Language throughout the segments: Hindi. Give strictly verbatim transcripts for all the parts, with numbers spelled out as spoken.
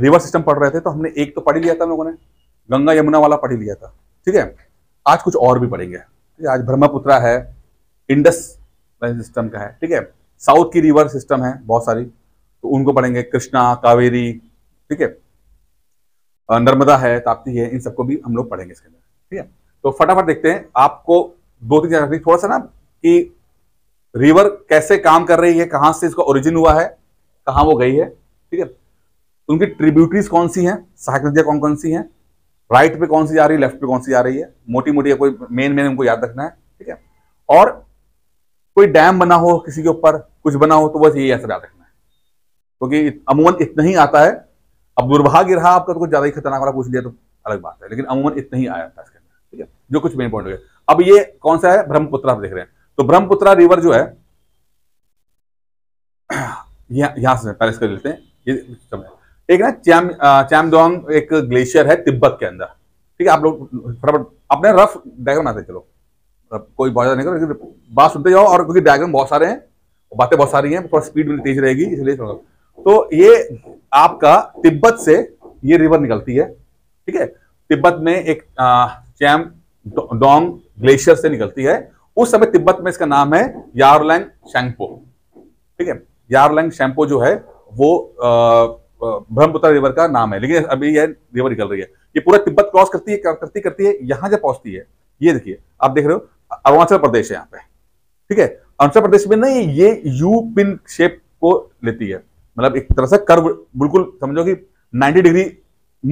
रिवर सिस्टम पढ़ रहे थे तो हमने एक तो पढ़ लिया था, हम लोगों ने गंगा यमुना वाला पढ़ लिया था, ठीक है। आज कुछ और भी पढ़ेंगे, ठीक है। आज ब्रह्मपुत्रा है, इंडस सिस्टम का है, ठीक है। साउथ की रिवर सिस्टम है बहुत सारी, तो उनको पढ़ेंगे, कृष्णा, कावेरी, ठीक है, नर्मदा है, ताप्ती है, इन सबको भी हम लोग पढ़ेंगे इसके अंदर, ठीक है। तो फटाफट देखते हैं, आपको दो तीन चीजें थोड़ा सा ना कि रिवर कैसे काम कर रही है, कहाँ से इसका ओरिजिन हुआ है, कहाँ वो गई है, ठीक है। उनकी ट्रिब्यूटरीज कौन सी हैं, सहायक नदियाँ कौन कौन सी हैं, राइट पे कौन सी जा रही है, लेफ्ट पे कौन सी जा रही है, मोटी मोटी कोई मेन मेन उनको याद रखना है, ठीक है। और कोई डैम बना हो किसी के ऊपर, कुछ बना हो, तो बस ये ऐसा याद रखना है, क्योंकि अमूमन इतना ही आता है। अब दुर्भाग्य रहा आपका तो कुछ ज्यादा ही खतरनाक वाला पूछ लिया तो अलग बात है, लेकिन अमूमन इतना ही आया था इसके अंदर, ठीक है। जो कुछ मेन पॉइंट हो गया। अब ये कौन सा है, ब्रह्मपुत्रा, आप देख रहे हैं। तो ब्रह्मपुत्रा रिवर जो है, यहां से पहले इसको लेते हैं, ये एक ना चैम चैमडोंग एक ग्लेशियर है तिब्बत के अंदर, ठीक है। आप लोग फटाफट अपने रफ डायग्राम बनाते चलो, कोई बहुत ज्यादा नहीं करो, बात सुनते जाओ, और क्योंकि डायग्राम बहुत सारे हैं, बातें बहुत सारी हैं, थोड़ा स्पीड मेरी तेज रहेगी इसलिए। तो ये आपका तिब्बत से ये रिवर निकलती है, ठीक है। तिब्बत में एक चैम डोंग ग्लेशियर से निकलती है। उस समय तिब्बत में इसका नाम है यारलैंग शैंगपो, ठीक है। यारलैंग शैंगपो जो है वो आ, ब्रह्मपुत्र रिवर का नाम है, लेकिन अभी यह रिवर निकल रही है। ये पूरा तिब्बत क्रॉस करती है, करती करती है यहां जब पहुंचती है, ये देखिए आप देख रहे हो अरुणाचल प्रदेश है यहाँ पे, ठीक है। अरुणाचल प्रदेश में नहीं, ये यू पिन शेप को लेती है, मतलब एक तरह से कर्व, बिल्कुल समझो कि नाइन्टी डिग्री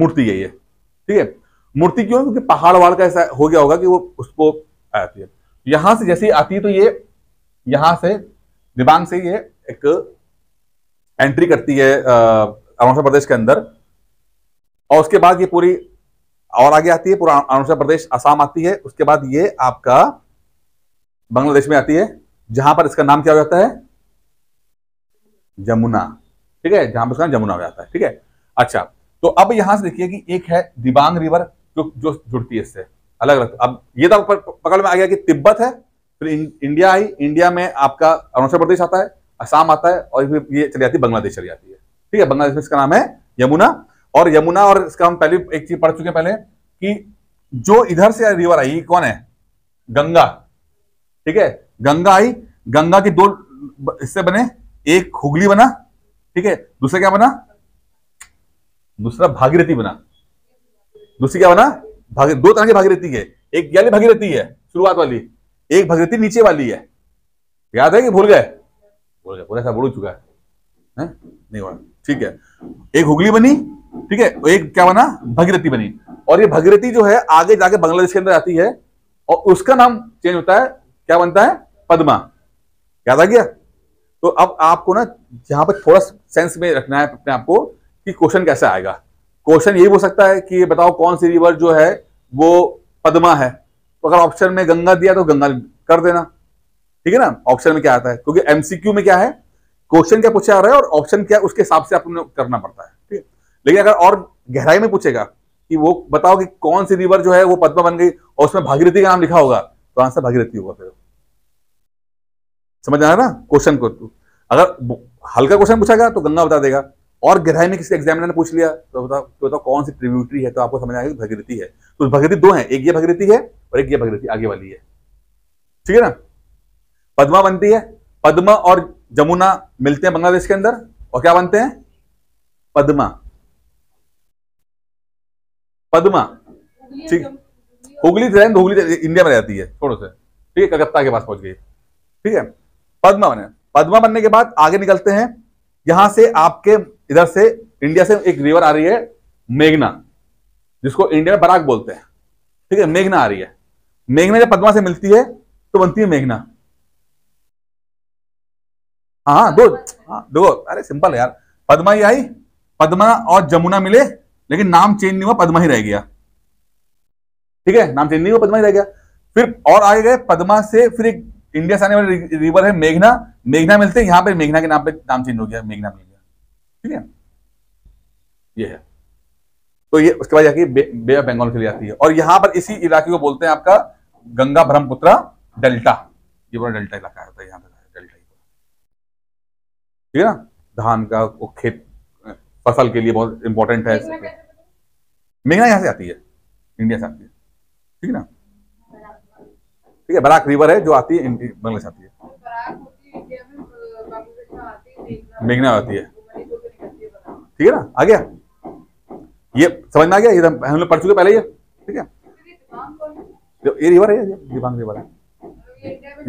मूर्ति है ये, ठीक है। मूर्ति क्यों, क्योंकि पहाड़ वहाड़ का ऐसा हो गया होगा कि वो उसको आती है। यहां से जैसे आती है तो ये यहां से दिबांग से ये एक एंट्री करती है अरुणाचल प्रदेश के अंदर, और उसके बाद ये पूरी और आगे आती है, पूरा अरुणाचल प्रदेश असम आती है, उसके बाद ये आपका बांग्लादेश में आती है, जहां पर इसका नाम क्या हो जाता है, जमुना, ठीक है। जहां पर इसका नाम जमुना हो जाता है, ठीक है। अच्छा, तो अब यहां से देखिए कि एक है दिबांग रिवर जो जो जुड़ती है इससे, अलग अलग। अब ये तो पकड़ में आ गया कि तिब्बत है, फिर इंडिया आई, इंडिया में आपका अरुणाचल प्रदेश आता है, असम आता है, और फिर ये चली जाती है बांग्लादेश चली जाती है, ठीक है। बांग्लादेश में इसका नाम है यमुना। और यमुना और इसका हम पहले एक चीज पढ़ चुके हैं पहले, कि जो इधर से रिवर आई कौन है, गंगा, ठीक है। गंगा आई, गंगा के दो हिस्से बने, एक हुगली बना, ठीक है, दूसरा क्या बना, दूसरा भागीरथी बना, दूसरी क्या बना, भागी, दो तरह की भागीरथी है, एक वाली भागीरथी है शुरुआत वाली, एक भागीरथी नीचे वाली है। याद है कि भूल गए, भूल गए पूरा सा भूल चुका है, नहीं हुआ, ठीक है। एक हुगली बनी, ठीक है, एक क्या बना, भगीरथी बनी, और ये भगीरथी जो है आगे जाके बांग्लादेश के अंदर आती है, और उसका नाम चेंज होता है, क्या बनता है, पद्मा। याद आ गया? तो अब आपको ना यहाँ पर थोड़ा सेंस में रखना है अपने आपको कि क्वेश्चन कैसे आएगा। क्वेश्चन ये हो सकता है कि बताओ कौन सी रिवर जो है वो पद्मा है, तो अगर ऑप्शन में गंगा दिया तो गंगा कर देना, ठीक है ना, ऑप्शन में क्या आता है, क्योंकि एमसीक्यू में क्या है, क्वेश्चन क्या पूछा जा रहा है और ऑप्शन क्या है, उसके हिसाब से आपको करना पड़ता है, ठीक है। लेकिन अगर और गहराई में पूछेगा कि वो बताओ कि कौन सी रिवर जो है वो पद्मा बन गई और उसमें भागीरथी का नाम लिखा होगा, तो आंसर भागीरथी होगा। फिर समझ आया ना क्वेश्चन को, अगर हल्का क्वेश्चन पूछेगा तो गंगा बता देगा, और गहराई में किसी एग्जामिनर ने पूछ लिया तो बताओ तो बताओ कौन सी ट्रिब्यूटरी है, तो आपको समझ आएगा भागीरथी है। तो भागीरथी दो है, एक ये भागीरथी है और एक ये भागीरथी आगे वाली है, ठीक है ना। पद्मा बनती है, पद्मा और जमुना मिलते हैं बांग्लादेश के अंदर और क्या बनते हैं, पद्मा, पद्मा, ठीक। हुगली ट्रेन हुगली इंडिया में रहती है थोड़ा सा, ठीक है, कलकत्ता के पास पहुंच गई, ठीक है। पद्मा बने, पद्मा बनने के बाद आगे निकलते हैं, यहां से आपके इधर से इंडिया से एक रिवर आ रही है मेघना, जिसको इंडिया में बराक बोलते हैं, ठीक है। मेघना आ रही है, मेघना जब पद्मा से मिलती है तो बनती है मेघना। हाँ दो, हाँ दो, अरे सिंपल है यार, पद्मा ही आई, पद्मा और जमुना मिले, लेकिन नाम चेंज नहीं हुआ, पद्मा ही रह गया, ठीक है, नाम चेंज नहीं हुआ, पद्मा ही रह गया। फिर और आगे गए, पद्मा से फिर एक इंडिया से आने वाली रिवर है मेघना, मेघना मिलते हैं यहाँ पे, मेघना के नाम पे नाम चेंज हो गया, मेघना मिल गया, ठीक है, ये है। तो ये उसके बाद जाके बे, बे ऑफ बंगाल के लिए आती है, और यहाँ पर इसी इलाके को बोलते हैं आपका गंगा ब्रह्मपुत्रा डेल्टा, ये पूरा डेल्टा इलाका होता है यहाँ पे, ठीक है ना। धान का वो खेत फसल के लिए बहुत इंपॉर्टेंट है। मेघना यहाँ से आती है, इंडिया से आती है, ठीक है ना, ठीक है। बराक रिवर है जो आती है बांग्लादेश आती है, मेघना आती है, ठीक है ना। आ गया, ये समझ में आ गया, ये हम लोग पढ़ चुके पहले ये, ठीक है। ये रिवर है, दिबांग रिवर है,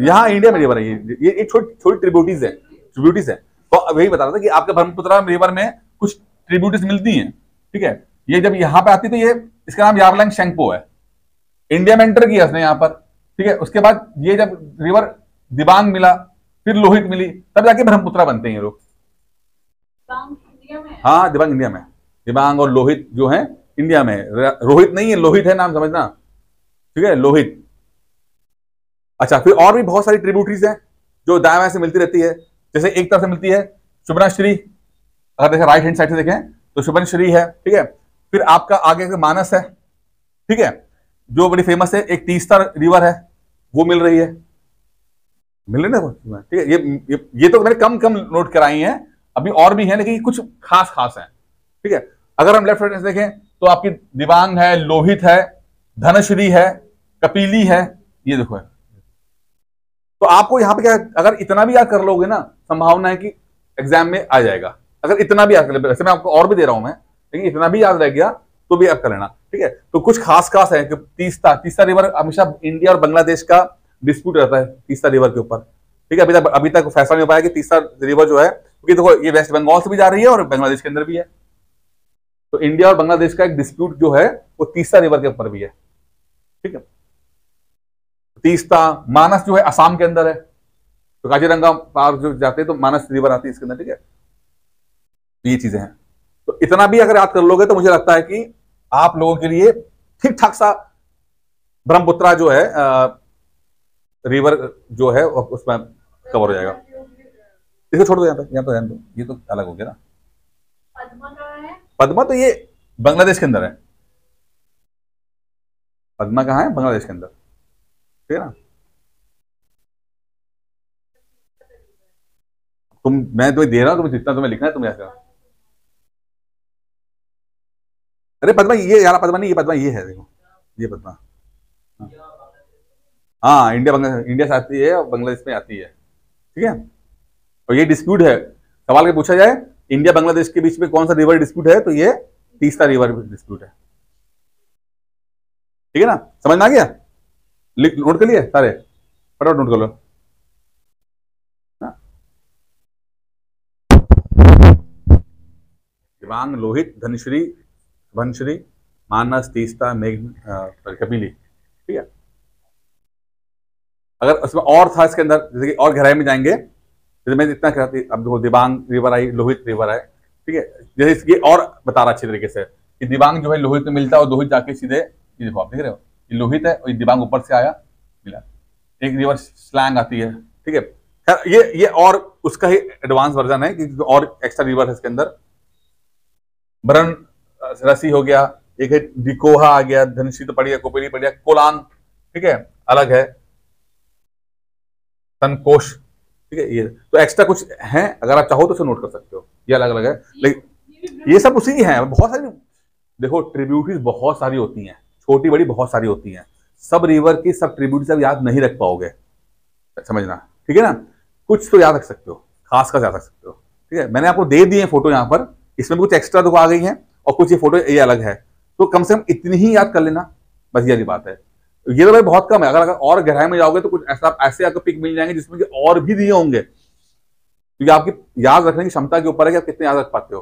यहाँ इंडिया में रिवर है, ये ये छोटी ट्रिब्यूटीज है, ट्रिब्यूटीज है। तो अब यही बता रहा था कि आपके ब्रह्मपुत्र रिवर में कुछ ट्रिब्यूटीज मिलती हैं, ठीक है। ये जब यहाँ पे आती तो ये, इसका नाम यावलंग शेंगपो है, इंडिया में एंटर किया उसने यहाँ पर, ठीक है। उसके बाद ये जब रिवर दिबांग मिला, फिर लोहित मिली, तब जाके ब्रह्मपुत्र बनते हैं ये लोग। हाँ, दिबांग इंडिया में, दिबांग और लोहित जो है इंडिया में, रोहित नहीं है, लोहित है नाम, समझना, ठीक है, लोहित। अच्छा, फिर और भी बहुत सारी ट्रिब्यूटरीज हैं जो दाएं बाएं से मिलती रहती है। जैसे एक तरफ से मिलती है सुबर्णश्री, अगर देखें राइट हैंड साइड से देखें तो सुबर्णश्री है, ठीक है। फिर आपका आगे से मानस है, ठीक है, जो बड़ी फेमस है। एक तीस्ता रिवर है, वो मिल रही है, मिल रही है, ठीक है। ये, ये ये तो मैंने कम कम नोट कराई हैं, अभी और भी है लेकिन कुछ खास खास है, ठीक है। अगर हम लेफ्ट हैंड से देखें तो आपकी दिबांग है, लोहित है, धनश्री है, कपिली है, ये देखो। तो आपको यहाँ पे क्या, अगर इतना भी याद कर लोगे ना, संभावना है कि एग्जाम में आ जाएगा। अगर इतना भी याद कर ले, वैसे मैं आपको और भी दे रहा हूं मैं, लेकिन इतना भी याद रह गया तो भी आप कर लेना, ठीक है। तो कुछ खास खास है कि तीस्ता तीस्ता रिवर हमेशा इंडिया और बांग्लादेश का डिस्प्यूट रहता है तीस्ता रिवर के ऊपर, ठीक है। अभी तक अभी तक फैसला नहीं हो पाया कि तीस्ता रिवर जो है, क्योंकि देखो ये वेस्ट बंगाल से भी जा रही है और बांग्लादेश के अंदर भी है। तो इंडिया और बांग्लादेश का एक डिस्प्यूट जो है वो तीस्ता रिवर के ऊपर भी है, ठीक है। तीस्ता, मानस जो है असम के अंदर है, तो काजीरंगा पार जो जाते हैं तो मानस रिवर आती है इसके अंदर, ठीक है। ये चीजें हैं। तो इतना भी अगर याद कर लोगे तो मुझे लगता है कि आप लोगों के लिए ठीक ठाक सा ब्रह्मपुत्रा जो है आ, रिवर जो है उसमें कवर हो जाएगा। इसको छोड़ दो, यहाँ पे यहाँ पे ध्यान दो, ये तो अलग हो गया ना। पद्मा तो ये बांग्लादेश के अंदर है, पद्मा कहाँ है, बांग्लादेश के अंदर, ठीक है ना। तुम, मैं तुम्हें दे रहा हूं, तुम्हें जितना तुम्हें लिखना है तुम याद करो। अरे पद्मा ये यार, पद्मा नहीं, ये पद्मा ये है, देखो ये पद्मा। हाँ, इंडिया बांग्लादेश, इंडिया से आती है और बांग्लादेश में आती है, ठीक है। और ये डिस्प्यूट है, सवाल के पूछा जाए इंडिया बांग्लादेश के बीच में कौन सा रिवर डिस्प्यूट है, तो ये तीस्ता रिवर डिस्प्यूट है, ठीक है ना। समझ में आ गया, नोट कर लिए सारे, फटाफट नोट कर लो। दिबांग, लोहित, धनश्री, वनश्री, मानस, तीस्ता, मेघना, कपिली, ठीक है। अगर उसमें और था इसके अंदर, जैसे कि और गहराई में जाएंगे, जैसे मैं इतना कहती, अब देखो दिबांग रिवर आई, लोहित रिवर आए, ठीक है। जैसे ये और बता रहा अच्छे तरीके से कि दिबांग जो है लोहित में मिलता है और लोहित जाके सीधे, ये देखो आप देख रहे हो, लोहित है और दिबांग ऊपर से आया मिला। एक रिवर स्लैंग आती है, ठीक है। खैर ये ये और उसका ही एडवांस वर्जन है कि और एक्स्ट्रा रिवर है इसके अंदर। बरन रसी हो गया, एक है डिकोहा आ गया, धनश्री तो पड़ गया, कोपेली पड़ गया, कोलांग, ठीक है, अलग है, संकोश, ठीक है। ये तो एक्स्ट्रा कुछ है, अगर आप चाहो तो उसे नोट कर सकते हो, ये अलग अलग है, लेकिन ये सब उसी की है। बहुत सारी देखो ट्रिब्यूटरीज बहुत सारी होती हैं, छोटी बड़ी बहुत सारी होती हैं। सब रिवर की सब ट्रिब्यूट सब याद नहीं रख पाओगे, समझना, ठीक है ना। कुछ तो याद रख सकते हो, खास खास याद रख सकते हो, ठीक है। मैंने आपको दे दिए हैं फोटो यहाँ पर, इसमें कुछ एक्स्ट्रा देखो आ गई हैं और कुछ ये फोटो ये अलग है, तो कम से कम इतनी ही याद कर लेना, बस ये बात है। ये तो भाई बहुत कम है, अगर अगर और गहराई में जाओगे तो कुछ ऐसा ऐसे आपको पिक मिल जाएंगे जिसमें कि और भी दिए होंगे, क्योंकि आपकी याद रखने की क्षमता के ऊपर है कि आप कितने याद रख पाते हो,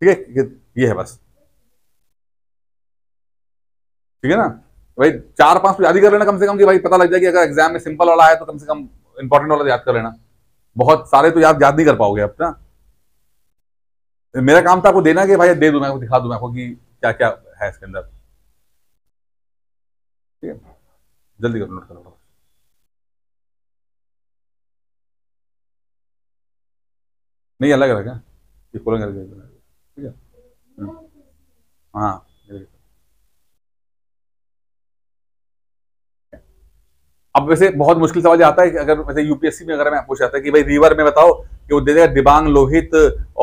ठीक है। ये है बस, ठीक है ना भाई। चार पांच याद ही कर लेना कम से कम, कि भाई पता लग जाए कि अगर एग्जाम में सिंपल वाला है तो कम से कम इंपॉर्टेंट वाला याद कर लेना। बहुत सारे तो याद याद नहीं कर पाओगे आप ना। मेरा काम था आपको देना कि भाई दे दूं, मैं आपको दिखा दूं मैं आपको कि क्या क्या है इसके अंदर, ठीक है। जल्दी कर नोट करो, नहीं अलग अलग है, ठीक है। हाँ अब वैसे बहुत मुश्किल सवाल आता है कि अगर वैसे यूपीएससी में अगर मैं पूछा था कि भाई रिवर में बताओ, कि वो दे देगा दिबांग, लोहित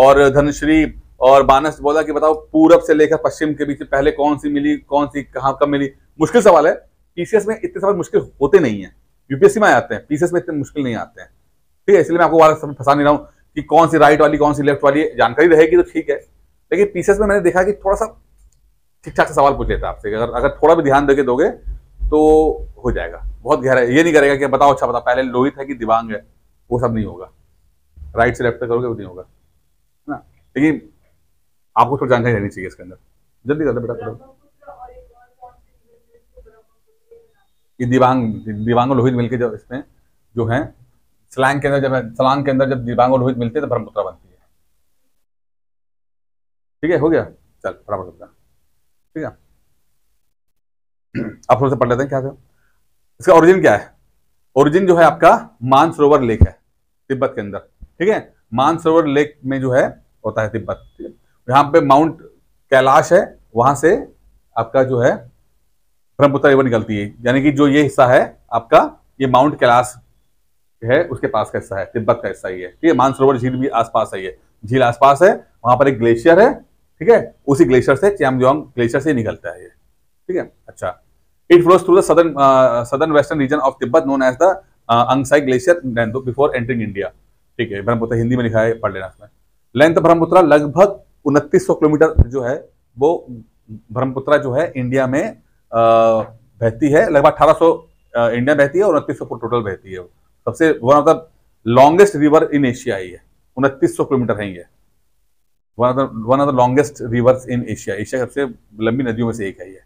और धनश्री, और बानस बोला कि बताओ पूरब से लेकर पश्चिम के बीच पहले कौन सी मिली, कौन सी कहाँ कब मिली। मुश्किल सवाल है, पीसीएस में इतने सवाल मुश्किल होते नहीं है, यूपीएससी में आते हैं, पीसीएस में इतने मुश्किल नहीं आते हैं। ठीक है, इसलिए मैं आपको वाला सब फंसा नहीं रहा हूँ कि कौन सी राइट वाली कौन सी लेफ्ट वाली जानकारी रहेगी तो ठीक है, लेकिन पीसीएस में मैंने देखा कि थोड़ा सा ठीक ठाक से सवाल पूछ लेता है आपसे, अगर अगर थोड़ा भी ध्यान देके दोगे तो हो जाएगा। बहुत गहरा ये नहीं करेगा कि बताओ अच्छा बताओ पहले लोहित है कि दिवांग है, वो सब नहीं होगा, राइट से लेफ्ट तक करोगे वो नहीं होगा, है ना। लेकिन आपको थोड़ी जानकारी रहनी चाहिए इसके अंदर। जल्दी कर दो बेटा थोड़ा। ये दिवांग दिवांग और लोहित मिलके जब इसमें जो है सलांग के अंदर जब सलांग के अंदर जब दिवांग और लोहित मिलते हैं तो ब्रह्मपुत्रा बनती है। ठीक है, हो गया, चल बराबर। ठीक है, आप थोड़ा सा पढ़ लेते हैं क्या था? इसका ओरिजिन क्या है? ओरिजिन जो है आपका मानसरोवर लेक है तिब्बत के अंदर। ठीक है, मानसरोवर लेक में जो है होता है तिब्बत। यहाँ पे माउंट कैलाश है, वहां से आपका जो है ब्रह्मपुत्र रिवर निकलती है, यानी कि जो ये हिस्सा है आपका ये माउंट कैलाश है उसके पास का हिस्सा है, तिब्बत का हिस्सा ही है। ठीक है, मानसरोवर झील भी आसपास है, ये झील आसपास है, वहां पर एक ग्लेशियर है। ठीक है, उसी ग्लेशियर से च्यामजोंग ग्लेशियर से निकलता है ये। ठीक है, अच्छा, it flows through the southern southern western region of Tibet known as the Angsi glacier before entering India. ठीक है, ब्रह्मपुत्र हिंदी में लिखा है, पढ़ लेना इसमें। लेंथ ब्रह्मपुत्र लगभग उनतीस सौ किलोमीटर जो है वो ब्रह्मपुत्र जो है इंडिया में आ, बहती है, लगभग अठारह सौ इंडिया बहती है और उनतीस सौ टोटल बहती है। सबसे one of the longest river in Asia ही है, उनतीस सौ किलोमीटर है ये, one of the one of the longest rivers in Asia. Asia सबसे लंबी नदियों में से एक है ये,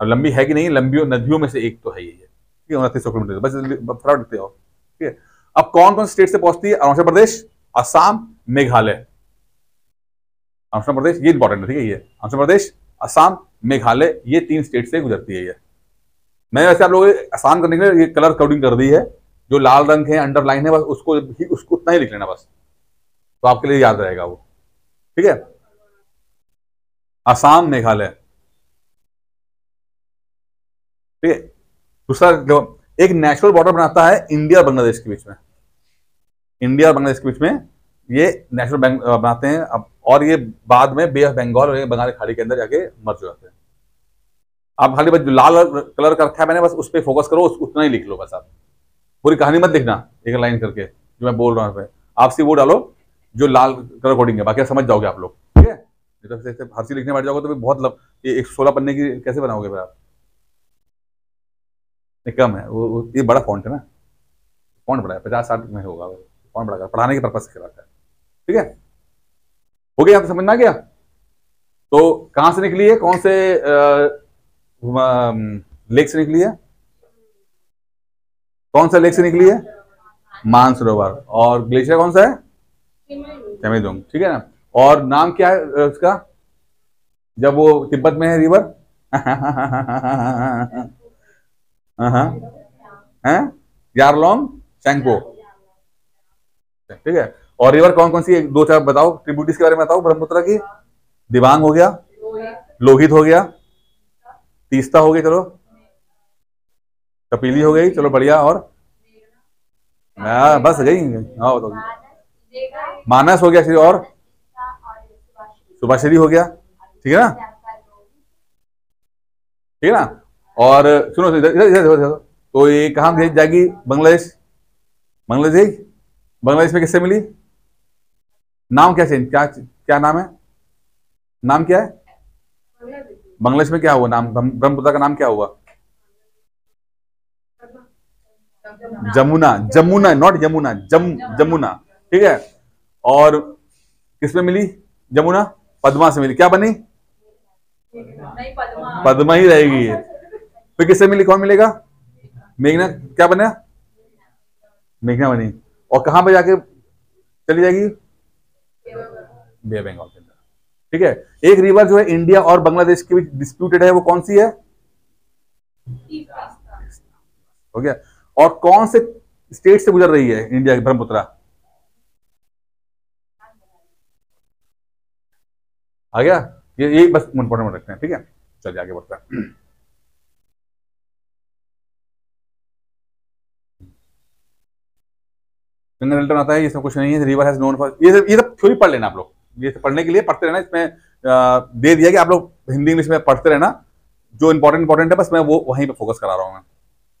अब लंबी है कि नहीं, लंबी नदियों में से एक तो है ये। ठीक है, उनतीस सौ किलोमीटर, बस फटाफट देखते हो। ठीक है, अब कौन कौन स्टेट से पहुंचती है? अरुणाचल प्रदेश, असम, मेघालय। अरुणाचल प्रदेश ये इंपॉर्टेंट है, ठीक है, ये अरुणाचल प्रदेश, असम, मेघालय, ये तीन स्टेट से गुजरती है ये। मैंने वैसे आप लोगों को आसान करने के लिए ये कलर कोडिंग कर दी है, जो लाल रंग है अंडरलाइन है बस उसको ही उसको उतना ही लिख लेना बस, तो आपके लिए याद रहेगा वो। ठीक है, असम, मेघालय। ठीक है, दूसरा एक नेचुरल बॉर्डर बनाता है इंडिया और बांग्लादेश के बीच में, इंडिया और बांग्लादेश के बीच में ये नेशनल बैंक बनाते हैं अब, और ये बाद में बे ऑफ बंगाल और बंगाल की खाड़ी के अंदर जाके मर्ज हो जाते हैं। आप खाली बस जो लाल कलर का रखा है मैंने बस उस पर फोकस करो, उतना ही लिख लो बस, आप पूरी कहानी मत लिखना एक लाइन करके जो मैं बोल रहा हूँ, आप सिर्फ वो डालो जो लाल कलर कोडिंग है, बाकी समझ जाओगे आप लोग। ठीक है, हर चीज लिखने बैठ जाओगे तो बहुत लग, ये एक सोलह पन्ने की कैसे बनाओगे फिर आप? कम है वो, ये बड़ा फॉन्ट है ना, फॉन्ट बड़ा है, पचास साठ में होगा फॉन्ट बड़ा, पढ़ाने के पर्पज से रखा है। ठीक है, हो गया, तो समझ में आ गया। तो कहां से निकली है, कौन से लेक से निकली है, कौन सा लेक से निकली है? मानसरोवर, और ग्लेशियर कौन सा है? चमेदोंग। ठीक है ना, और नाम क्या है उसका जब वो तिब्बत में है रिवर? यारलोंग, शैंको। ठीक है, और रिवर कौन कौन सी है? दो चार बताओ, ट्रिब्यूटीज के बारे में बताओ ब्रह्मपुत्र की। दिबांग हो गया, लोहित हो गया, तीस्ता हो गई, चलो कपिली हो गई, चलो बढ़िया, और आ, बस गई, हाँ बताओ, मानस हो गया, और सुभाषिरी हो गया। ठीक है ना, ठीक है ना, और सुनो इधर इधर, तो ये कहाँ जाएगी? बांग्लादेश, बांग्लादेश बांग्लादेश में किससे मिली? नाम क्या चेंज, क्या क्या नाम है, नाम क्या है बांग्लादेश में? क्या हुआ नाम, ब्रह्मपुत्र का नाम क्या हुआ? जमुना, जमुना नॉट यमुना, जम जमुना। ठीक है, और किसमें मिली? जमुना पद्मा से मिली, क्या बनी? पद्मा ही रहेगी। फिर किससे मिली, कौन मिलेगा? मेघना, क्या बना? मेघना बनी, और कहां पे जाके चली जाएगी? बे ऑफ बंगाल के अंदर। ठीक है, एक रिवर जो है इंडिया और बांग्लादेश के बीच डिस्प्यूटेड है, वो कौन सी है? हो गया, और कौन से स्टेट से गुजर रही है इंडिया की ब्रह्मपुत्र? आ गया, ये ये बस इंपॉर्टेंट रखते हैं। ठीक है, चलिए आगे बढ़ते हैं। डेल्टा बनाता है, ये सब कुछ नहीं है, रिवर हैज नोन फॉर, ये सब ये सब थ्योरी पढ़ लेना आप लोग, ये पढ़ने के लिए पढ़ते रहना, इसमें दे दिया कि आप लोग हिंदी इंग्लिश में पढ़ते रहना, जो इंपॉर्टेंट इंपॉर्टेंट है बस मैं वो वहीं पे फोकस करा रहा हूँ। मैं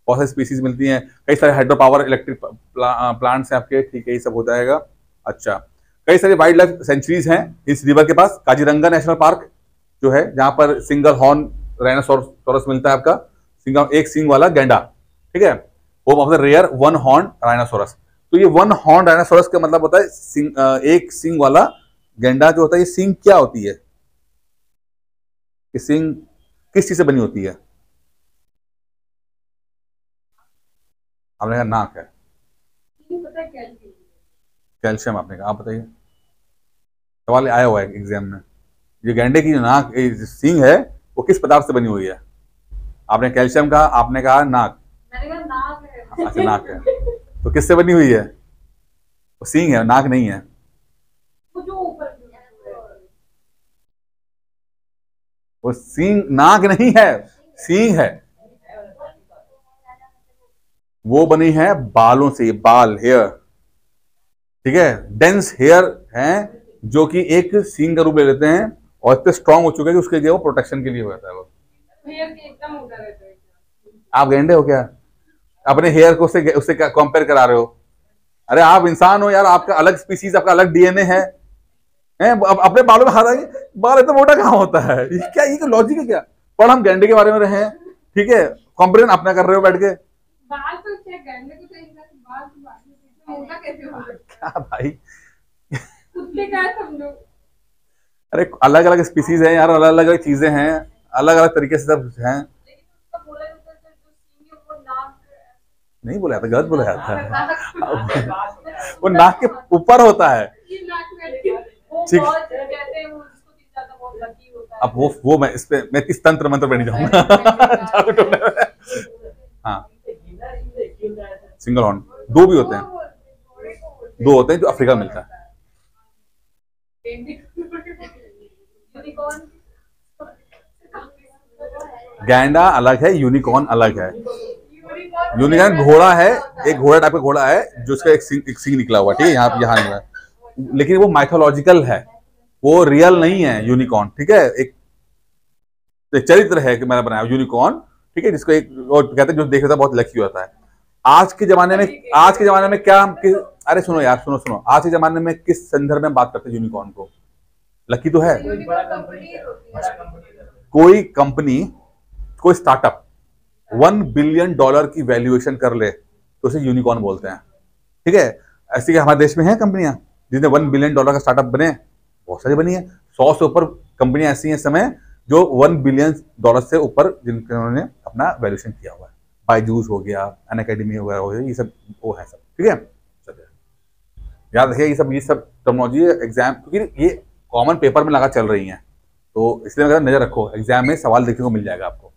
बहुत सारी स्पीसीज मिलती हैं, कई सारे hydro power electric pla, plants हैं आपके, ठीक है ये सब हो जाएगा। अच्छा, कई सारी वाइल्ड लाइफ सेंचुरीज हैं इस रिवर के पास। काजीरंगा नेशनल पार्क जो है, जहाँ पर सिंगल हॉर्न राइनोसोरस मिलता है आपका, सिंगल एक सिंग वाला गैंडा, ठीक है वो मतलब रेयर वन हॉर्न राइनोसोरस। तो ये वन हॉर्न राइनोसोरस का मतलब होता है सिंग, एक सिंग वाला गैंडा जो होता है। ये सिंग क्या होती है, ये सिंग किस चीज से बनी होती है? आपने कहा नाक है, कैल्शियम। आपने कहा, आप बताइए, सवाल आया हुआ है एग्जाम में। ये गैंडे की जो नाक सींग है वो किस पदार्थ से बनी हुई है? आपने कैल्शियम कहा, आपने कहा नाक। मैंने कहा नाक है। अच्छा नाक है, तो किससे बनी हुई है? वो सींग है, नाक नहीं है। वो सींग नाक नहीं है, सींग है। वो बनी है बालों से, बाल, हेयर, ठीक है। डेंस हेयर हैं जो कि एक सींग का रूप ले लेते हैं और इतने स्ट्रांग हो चुके हैं कि उसके लिए वो प्रोटेक्शन के लिए हो जाता है। वो आप गेंडे हो क्या? अपने हेयर को उससे उससे कंपेयर करा रहे हो? अरे आप इंसान हो यार, आपका अलग स्पीसीज, आपका अलग डीएनए है, हैं? अपने बालों में हाथ आएंगे, बाल इतना मोटा कहाँ होता है? ये क्या, ये लॉजिक है क्या? पर हम गेंडे के बारे में रहे हैं, ठीक है, कंपेरिजन अपना कर रहे हो बैठ के। बाल तो क्या गैंडे को तो इंसान बाल तो बाल मोटा कैसे हो क्या भाई? कुत्ते का समझो। अरे अलग अलग स्पीसीज हैं यार, अलग अलग चीजें हैं, अलग अलग तरीके से सब हैं। नहीं बोला था, गलत बोला था। वो नाक के ऊपर होता है, ठीक। अब वो वो मैं इस पे मैं किस तंत्र मंत्र पे नहीं जाऊंगा। हाँ, सिंगल हॉर्न दो भी होते हैं, दो होते हैं जो अफ्रीका में मिलता है। गैंडा अलग है, यूनिकॉर्न अलग है। यूनिकॉर्न घोड़ा है, एक घोड़ा टाइप का घोड़ा है जिसका एक सिंग, एक सिंग निकला हुआ, ठीक है यहाँ पे, यहाँ निकला है, लेकिन वो माइथोलॉजिकल है, वो रियल नहीं है यूनिकॉर्न, ठीक है। एक, एक चरित्र है कि मैंने बनाया यूनिकॉर्न, ठीक है, जिसको एक और कहते हैं जो देखता है बहुत लकी होता है। आज के जमाने में आज के जमाने में क्या हम किस अरे सुनो यार सुनो सुनो आज के जमाने में किस संदर्भ में बात करते हैं यूनिकॉर्न को? लकी तो है कोई कंपनी, कोई स्टार्टअप वन बिलियन डॉलर की वैल्यूएशन कर ले तो उसे यूनिकॉर्न बोलते हैं, ठीक है। ऐसी कि हमारे देश में है कंपनियां जिसने वन बिलियन डॉलर का स्टार्टअप बने, बहुत सारी बनी है। सौ से ऊपर कंपनियां ऐसी हैं इस समय जो वन बिलियन डॉलर से ऊपर जिन्होंने अपना वैल्यूएशन किया हुआ है। बायजूस हो गया, अन अकेडमी वगैरह हो गया, ये सब वो है सब, ठीक है। याद रखिए ये सब ये सब टर्मोलॉजी एग्जाम, क्योंकि ये कॉमन पेपर में लगा चल रही हैं, तो इसलिए मैं नजर रखो, एग्जाम में सवाल देखने को मिल जाएगा आपको।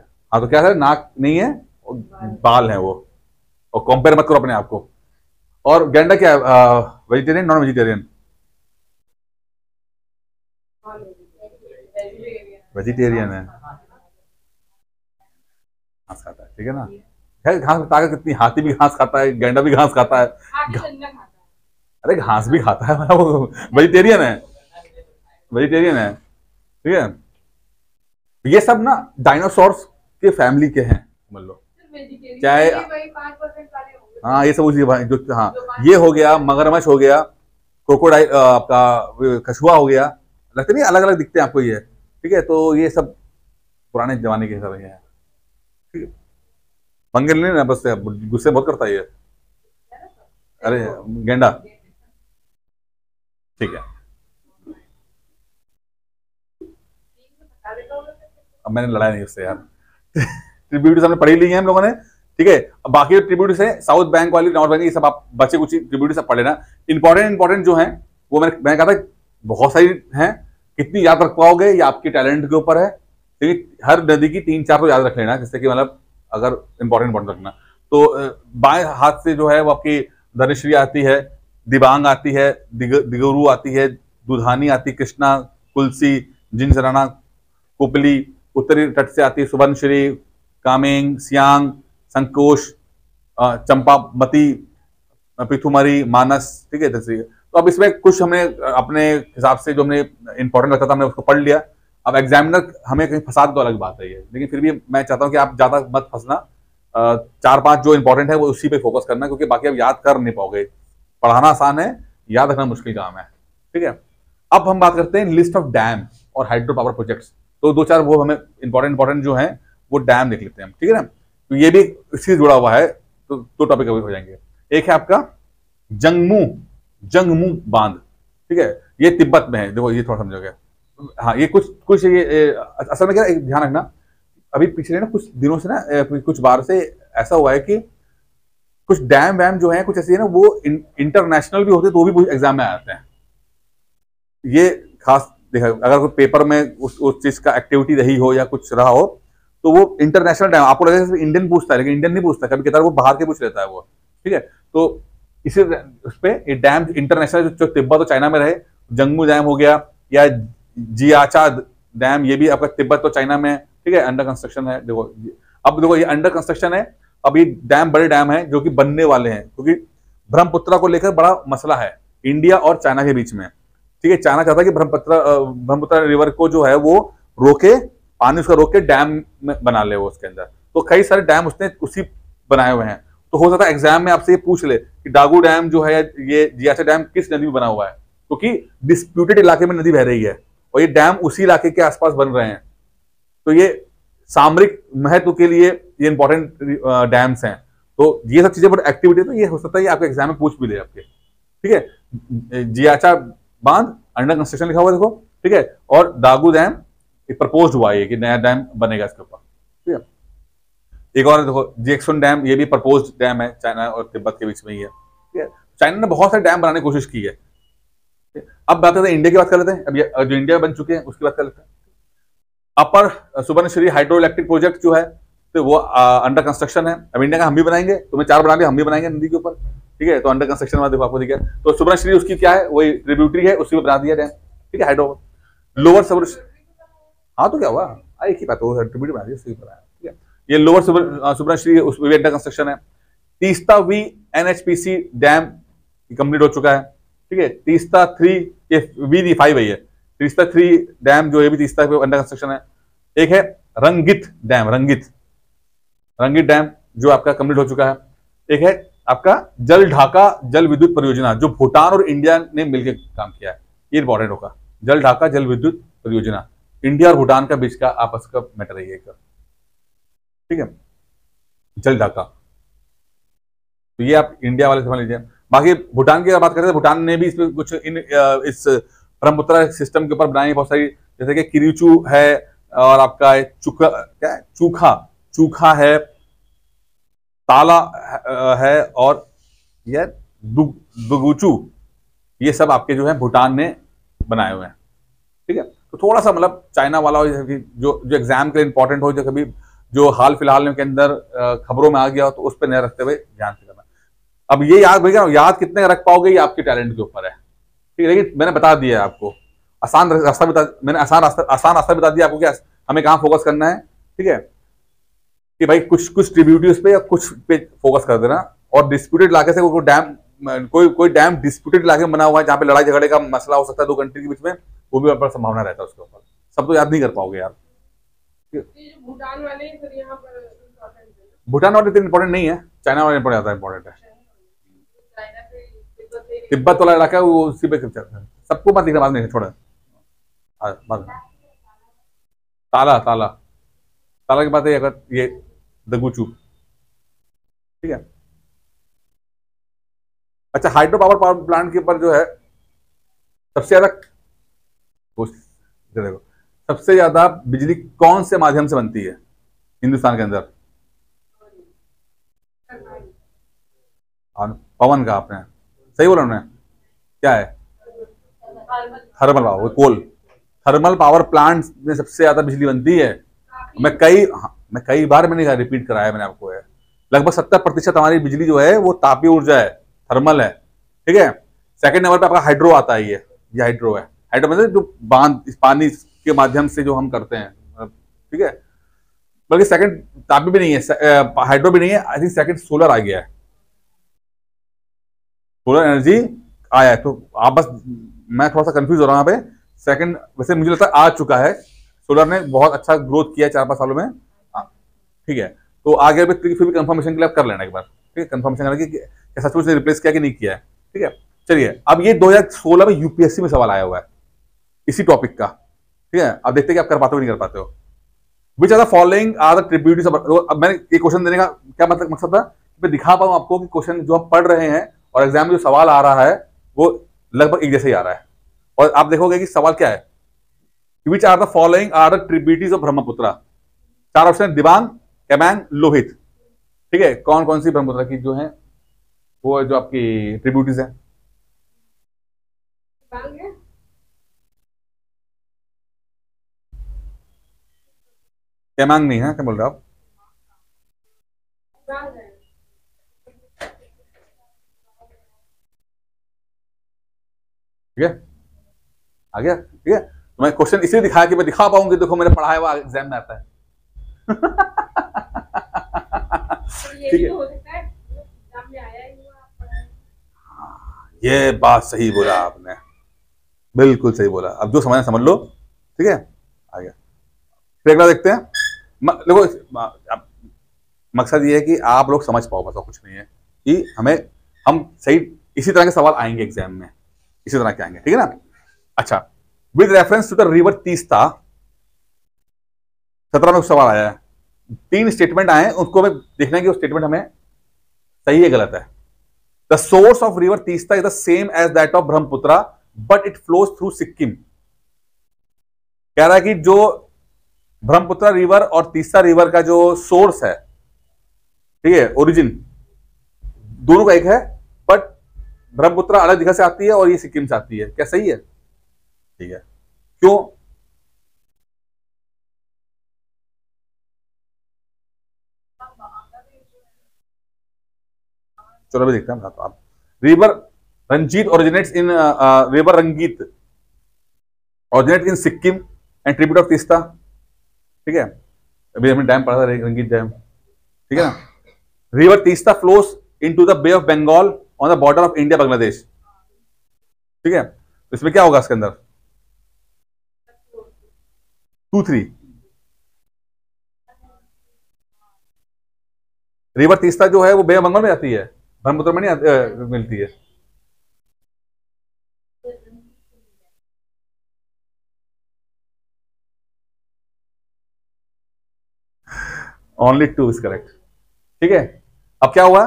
हाँ, तो क्या है, नाक नहीं है और बाल है वो, और कंपेयर मत करो अपने आप को। और गैंडा क्या है, वेजिटेरियन नॉन वेजिटेरियन? वेजिटेरियन है, घास खाता है, ठीक है ना। घास खाता है कितनी, हाथी भी घास खाता है, गेंडा भी घास खाता है, अरे घास भी खाता है, वो वेजिटेरियन है, वेजिटेरियन है, ठीक है। ये सब ना डायनासोर्स के फैमिली के हैं, मान लो चाहे हाँ ये सब उसी जो हाँ ये हो गया, मगरमच्छ हो गया, क्रोकोडाइल आपका कछुआ हो गया, लगता नहीं अलग अलग दिखते हैं आपको ये, ठीक है। तो ये सब पुराने जमाने के हिसाब है, ठीक है। पंगे नहीं ना बस, गुस्से बहुत करता है ये, अरे गेंडा, ठीक है। अब मैंने लड़ाया नहीं उससे यार। ट्रिब्यूटरीज हमने पढ़ी ली है हम लोगों ने, ठीक है। बाकी ट्रिब्यूटरीज हैं साउथ बैंक वाली, नॉर्थ बैंक, ये सब आप बचे कुछ ट्रिब्यूटरीज सब पढ़ लेना। इंपॉर्टेंट इंपॉर्टेंट जो है वो मैंने मैंने कहा था बहुत सारी हैं, कितनी याद रख पाओगे ये आपके टैलेंट के ऊपर है, लेकिन हर नदी की तीन चार तो याद रख लेना, जिससे कि मतलब अगर इंपॉर्टेंट इंपॉर्टेंट रखना। तो बाएं हाथ से जो है वो आपकी धनश्री आती है, दिबांग आती है, दिग, दिगुरु आती है, दुधानी आती, कृष्णा, कुलसी, जिनसराना, कुपली, उत्तरी तट से आती है सुवर्णश्री, कामेंग, सियांग, संकोश, चंपामती, पिथुमरी, मानस, ठीक है। तो अब इसमें कुछ हमने अपने हिसाब से जो हमने इंपॉर्टेंट लगता था हमने उसको पढ़ लिया। अब एग्जामिनर हमें कहीं फंसा दो अलग बात है ये, लेकिन फिर भी मैं चाहता हूँ कि आप ज़्यादा मत फंसना, चार पांच जो इंपॉर्टेंट है वो उसी पे फोकस करना, क्योंकि बाकी आप याद कर नहीं पाओगे। पढ़ाना आसान है, याद रखना मुश्किल काम है, ठीक है। अब हम बात करते हैं लिस्ट ऑफ डैम और हाइड्रो पावर प्रोजेक्ट्स। तो दो चार वो हमें इंपॉर्टेंट इंपॉर्टेंट जो है वो डैम देख लेते हैं, ठीक है ना। तो ये भी इससे जुड़ा हुआ है, तो दो टॉपिक हो जाएंगे। एक है आपका जंगमू जंगमू बांध, ठीक है, ये तिब्बत में है। देखो ये थोड़ा समझोगे, हाँ ये कुछ कुछ ये, ये असल में क्या है, ध्यान रखना। अभी पिछले ना कुछ दिनों से ना कुछ बार से ऐसा हुआ है कि कुछ डैम वैम जो है कुछ ऐसे ना वो इन, इंटरनेशनल भी होते हैं, तो भी कुछ एग्जाम में आ जाते हैं। ये खास देखा, अगर कोई पेपर में उस उस चीज का एक्टिविटी रही हो या कुछ रहा हो तो वो इंटरनेशनल डैम आपको लगेगा इंडियन पूछता है, लेकिन इंडियन नहीं पूछता, कभी कहता है वो बाहर के पूछ लेता है वो, ठीक है। तो इसी उस पर डैम इंटरनेशनल जो तिब्बत और चाइना में रहे, जंगमू डैम हो गया या जियाचा डैम, ये भी आपका तिब्बत और चाइना में, ठीक है, अंडर कंस्ट्रक्शन है। देखो अब देखो ये अंडर कंस्ट्रक्शन है, अब ये डैम बड़े डैम हैं जो कि बनने वाले हैं, क्योंकि ब्रह्मपुत्रा को लेकर बड़ा मसला है इंडिया और चाइना के बीच में, ठीक है। चाइना चाहता है कि ब्रह्मपुत्रा ब्रह्मपुत्रा रिवर को जो है वो रोके, पानी उसका रोके डैम में बना ले वो उसके अंदर, तो कई सारे डैम उसने उसी बनाए हुए हैं। तो हो सकता है एग्जाम में आपसे ये पूछ ले कि डागू डैम जो है ये जियाचा डैम किस नदी में बना हुआ है, क्योंकि डिस्प्यूटेड इलाके में नदी बह रही है और ये डैम उसी इलाके के आसपास बन रहे हैं। तो ये सामरिक महत्व के लिए ये इंपॉर्टेंट डैम्स हैं। तो ये सब चीजें बहुत एक्टिविटी, तो ये हो सकता है आपके एग्जाम में पूछ भी ले आपके, ठीक है। जियाचा बांध अंडर कंस्ट्रक्शन लिखा हुआ देखो, ठीक है, और दागू डैम प्रपोज हुआ है कि नया डैम बनेगा इसके ऊपर, ठीक है। एक और देखो जेक्सन डैम, ये भी प्रपोज डैम है, चाइना और तिब्बत के बीच में ही है, ठीक है। चाइना ने बहुत सारे डैम बनाने की कोशिश की है। अब बात करते हैं इंडिया की, बात कर लेते हैं अब जो इंडिया बन चुके हैं उसकी बात कर लेते हैं। Upper Subansiri hydro electric project जो है तो वो अंडर कंस्ट्रक्शन है। अब इंडिया का हम भी बनाएंगे, तुम्हें चार बना लिया, हम भी बनाएंगे नदी के ऊपर, ठीक है। तो अंडर कंस्ट्रक्शन वाला देखो आपको, ठीक है। तो सुबर्णश्री उसकी क्या है, वही ट्रिब्यूटरी है, उसी में बना दिया जाए, ठीक है। हाइड्रो लोअर सुबर्णश्री, हाँ तो क्या हुआ, एक ही बात हो, ट्रिब्यूटरी बना दिया उसी पर, ठीक है। ये लोअर सुबर्णश्री उसमें भी अंडर कंस्ट्रक्शन है। Teesta V N H P C dam complete हो चुका है, ठीक है। तीस्ता थ्री ये वी डी फाइव है, तीस्ता थ्री डैम जो है भी तीस्ता पे अंडर कंस्ट्रक्शन है। एक है रंगित डैम, रंगित रंगित डैम जो आपका कंप्लीट हो चुका है। एक है आपका जल ढाका जल विद्युत परियोजना जो भूटान और इंडिया ने मिलकर काम किया है, ये इंपॉर्टेंट होगा। जल ढाका जल विद्युत परियोजना इंडिया और भूटान का बीच का आपस का मैटर है, ठीक है, जल ढाका। तो ये आप इंडिया वाले समझ लीजिए। बाकी भूटान की अगर बात करते हैं, भूटान ने भी इसमें कुछ इन इस ब्रह्मपुत्रा सिस्टम के ऊपर बनाई बहुत सारी, जैसे कि किरीचू है और आपका चुका क्या है चूखा चूखा है, ताला है और यह दुगुचू, ये सब आपके जो है भूटान ने बनाए हुए हैं, ठीक है। तो थोड़ा सा मतलब चाइना वाला जो जो एग्जाम के लिए इंपॉर्टेंट हो, जो कभी जो हाल फिलहाल में के अंदर खबरों में आ गया हो तो उस पर नजर रखते हुए ध्यान से करना। अब ये याद भैया याद कितने रख पाओगे ये आपके टैलेंट के ऊपर है, ठीक है। लेकिन मैंने बता दिया है आपको आसान रास्ता बता मैंने आसान रास्ता आसान रास्ता बता दिया आपको कि हमें कहाँ फोकस करना है, ठीक है, कि भाई कुछ कुछ ट्रिब्यूटरीज पे या कुछ पे फोकस कर देना। और डिस्प्यूटेड इलाके से कोई डैम कोई कोई डैम डिस्प्यूटेड इलाके में बना हुआ है जहाँ पे लड़ाई झगड़े का मसला हो सकता है दो कंट्री के बीच में, वो भी संभावना रहता है उसके ऊपर। सब तो याद नहीं कर पाओगे यार, भूटान वाले भूटान वाले इतने इंपॉर्टेंट नहीं है, चाइना वाले इंपॉर्टेंट आता है, इंपॉर्टेंट है। तिब्बत वाला इलाका है वो उसी पे चलता है, सबको मत लिखना बाद में, छोड़ा बाद में। ताला ताला ताला की बात है, अगर ये दगुचू, ठीक है। अच्छा हाइड्रो पावर पावर प्लांट के ऊपर जो है सबसे ज्यादा देखो सबसे ज्यादा बिजली कौन से माध्यम से बनती है हिंदुस्तान के अंदर, पवन का आपने सही बोला उन्होंने, क्या है thermal power, coal thermal power plant में सबसे ज्यादा बिजली बनती है। मैं कई मैं कई बार मैंने रिपीट कराया मैंने आपको, है लगभग सत्तर प्रतिशत हमारी बिजली जो है वो तापीय ऊर्जा है, थर्मल है, ठीक है। सेकंड नंबर पे आपका हाइड्रो आता है, ये ये हाइड्रो है, हाइड्रो मतलब जो बांध पानी के माध्यम से जो हम करते हैं, ठीक है। बल्कि सेकंड तापीय भी नहीं है, हाइड्रो भी नहीं है, आई थिंक सेकंड सोलर आ गया है, सोलर एनर्जी आया है। तो आप बस, मैं थोड़ा सा कंफ्यूज हो रहा हूँ यहाँ पे। सेकंड वैसे मुझे लगता है आ चुका है, सोलर ने बहुत अच्छा ग्रोथ किया है चार पाँच सालों में। ठीक है, तो आगे भी फिर भी कंफर्मेशन के लिए आप कर लेना एक बार, ठीक है, कंफर्मेशन करना कि क्या सचमुच ने रिप्लेस किया कि नहीं किया है। ठीक है, चलिए अब ये दो हज़ार सोलह में यूपीएससी में सवाल आया हुआ है इसी टॉपिक का। ठीक है, अब देखते हैं कि आप कर पाते हो नहीं कर पाते हो। Which are the following are the tributaries. अब मैंने ये क्वेश्चन देने का क्या मतलब मकसद था, मैं दिखा पाऊँ आपको कि क्वेश्चन जो हम पढ़ रहे हैं और एग्जाम में जो सवाल आ रहा है वो लगभग एक जैसे ही आ रहा है। और आप देखोगे कि सवाल क्या है, which are the following are the tributaries of Brahmaputra. चार ऑप्शन है, दिबांग, कैमैंग, लोहित। ठीक है, कौन कौन सी ब्रह्मपुत्र की जो है वो जो आपकी ट्रिब्यूटरीज है? कैमैंग नहीं है, क्या बोल रहे हो आप? ठीक है, आ गया। ठीक है, तो मैं क्वेश्चन इसलिए दिखाया कि मैं दिखा पाऊंगी, देखो मैंने पढ़ाया हुआ एग्जाम में आता है। ठीक है, ये बात सही बोला आपने, बिल्कुल सही बोला। अब जो समझना समझ लो, ठीक है, आ गया। फिर अगला देखते हैं। देखो मकसद ये है कि आप लोग समझ पाओ, बस कुछ नहीं है कि हमें हम सही इसी तरह के सवाल आएंगे एग्जाम में, इसी तरह के आएंगे। ठीक है ना। अच्छा, with reference to the river Teesta, सत्रह में सवाल आया है। तीन स्टेटमेंट आए, उसको हमें देखना है कि वो स्टेटमेंट हमें सही है गलत है। The source of river Teesta is the same as that of Brahmaputra but it flows through Sikkim. कह रहा है कि जो ब्रह्मपुत्र रिवर और तीस्ता रिवर का जो सोर्स है, ठीक है, ओरिजिन दोनों का एक है, बट ब्रह्मपुत्र अलग जगह से आती है और ये सिक्किम से आती है। क्या सही है? ठीक है, क्यों? चलो अभी देखते हैं आप। River Ranjit originates in river Rangit originate in Sikkim and tribute of Teesta. ठीक है, अभी हमने डैम पढ़ा था, रंगीत डैम। ठीक है ना। River Teesta flows into the Bay of Bengal on the border of India Bangladesh. ठीक है, तो इसमें क्या होगा इसके अंदर? To three. रिवर तीस्ता जो है वो बे ऑफ बंगाल में जाती है, ब्रह्मपुत्र में नहीं आ, मिलती है। Only two is correct. ठीक है, अब क्या हुआ?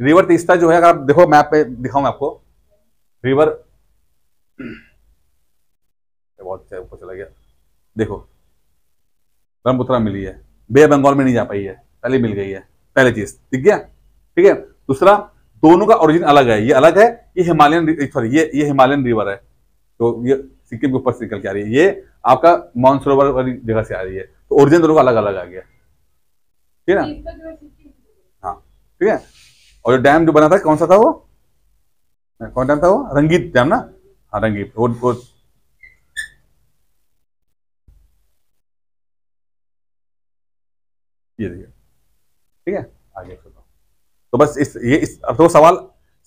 रिवर तीस्ता जो है, अगर आप देखो मैप पे दिखाऊं मैं आपको, रिवर बहुत ऊपर चला गया। देखो ब्रह्मपुत्र मिली है, बे बंगाल में नहीं जा पाई है, पहले मिल गई है, पहली चीज दिख गया। ठीक है, दूसरा दोनों का ओरिजिन अलग है, ये अलग है, ये हिमालयन, सॉरी ये ये हिमालयन रिवर है, तो ये सिक्किम के ऊपर से निकल के आ रही है, ये आपका मानसरोवर वाली जगह से आ रही है, तो ओरिजिन दोनों का अलग अलग आ गया। ठीक है ना। हाँ ठीक है। और जो डैम जो बना था कौन सा था वो, कौन डैम था वो? रंगीत डैम ना। हाँ रंगीत। वो, वो ये देखिए। ठीक है, आगे चलो। तो बस इस ये इस अब तो सवाल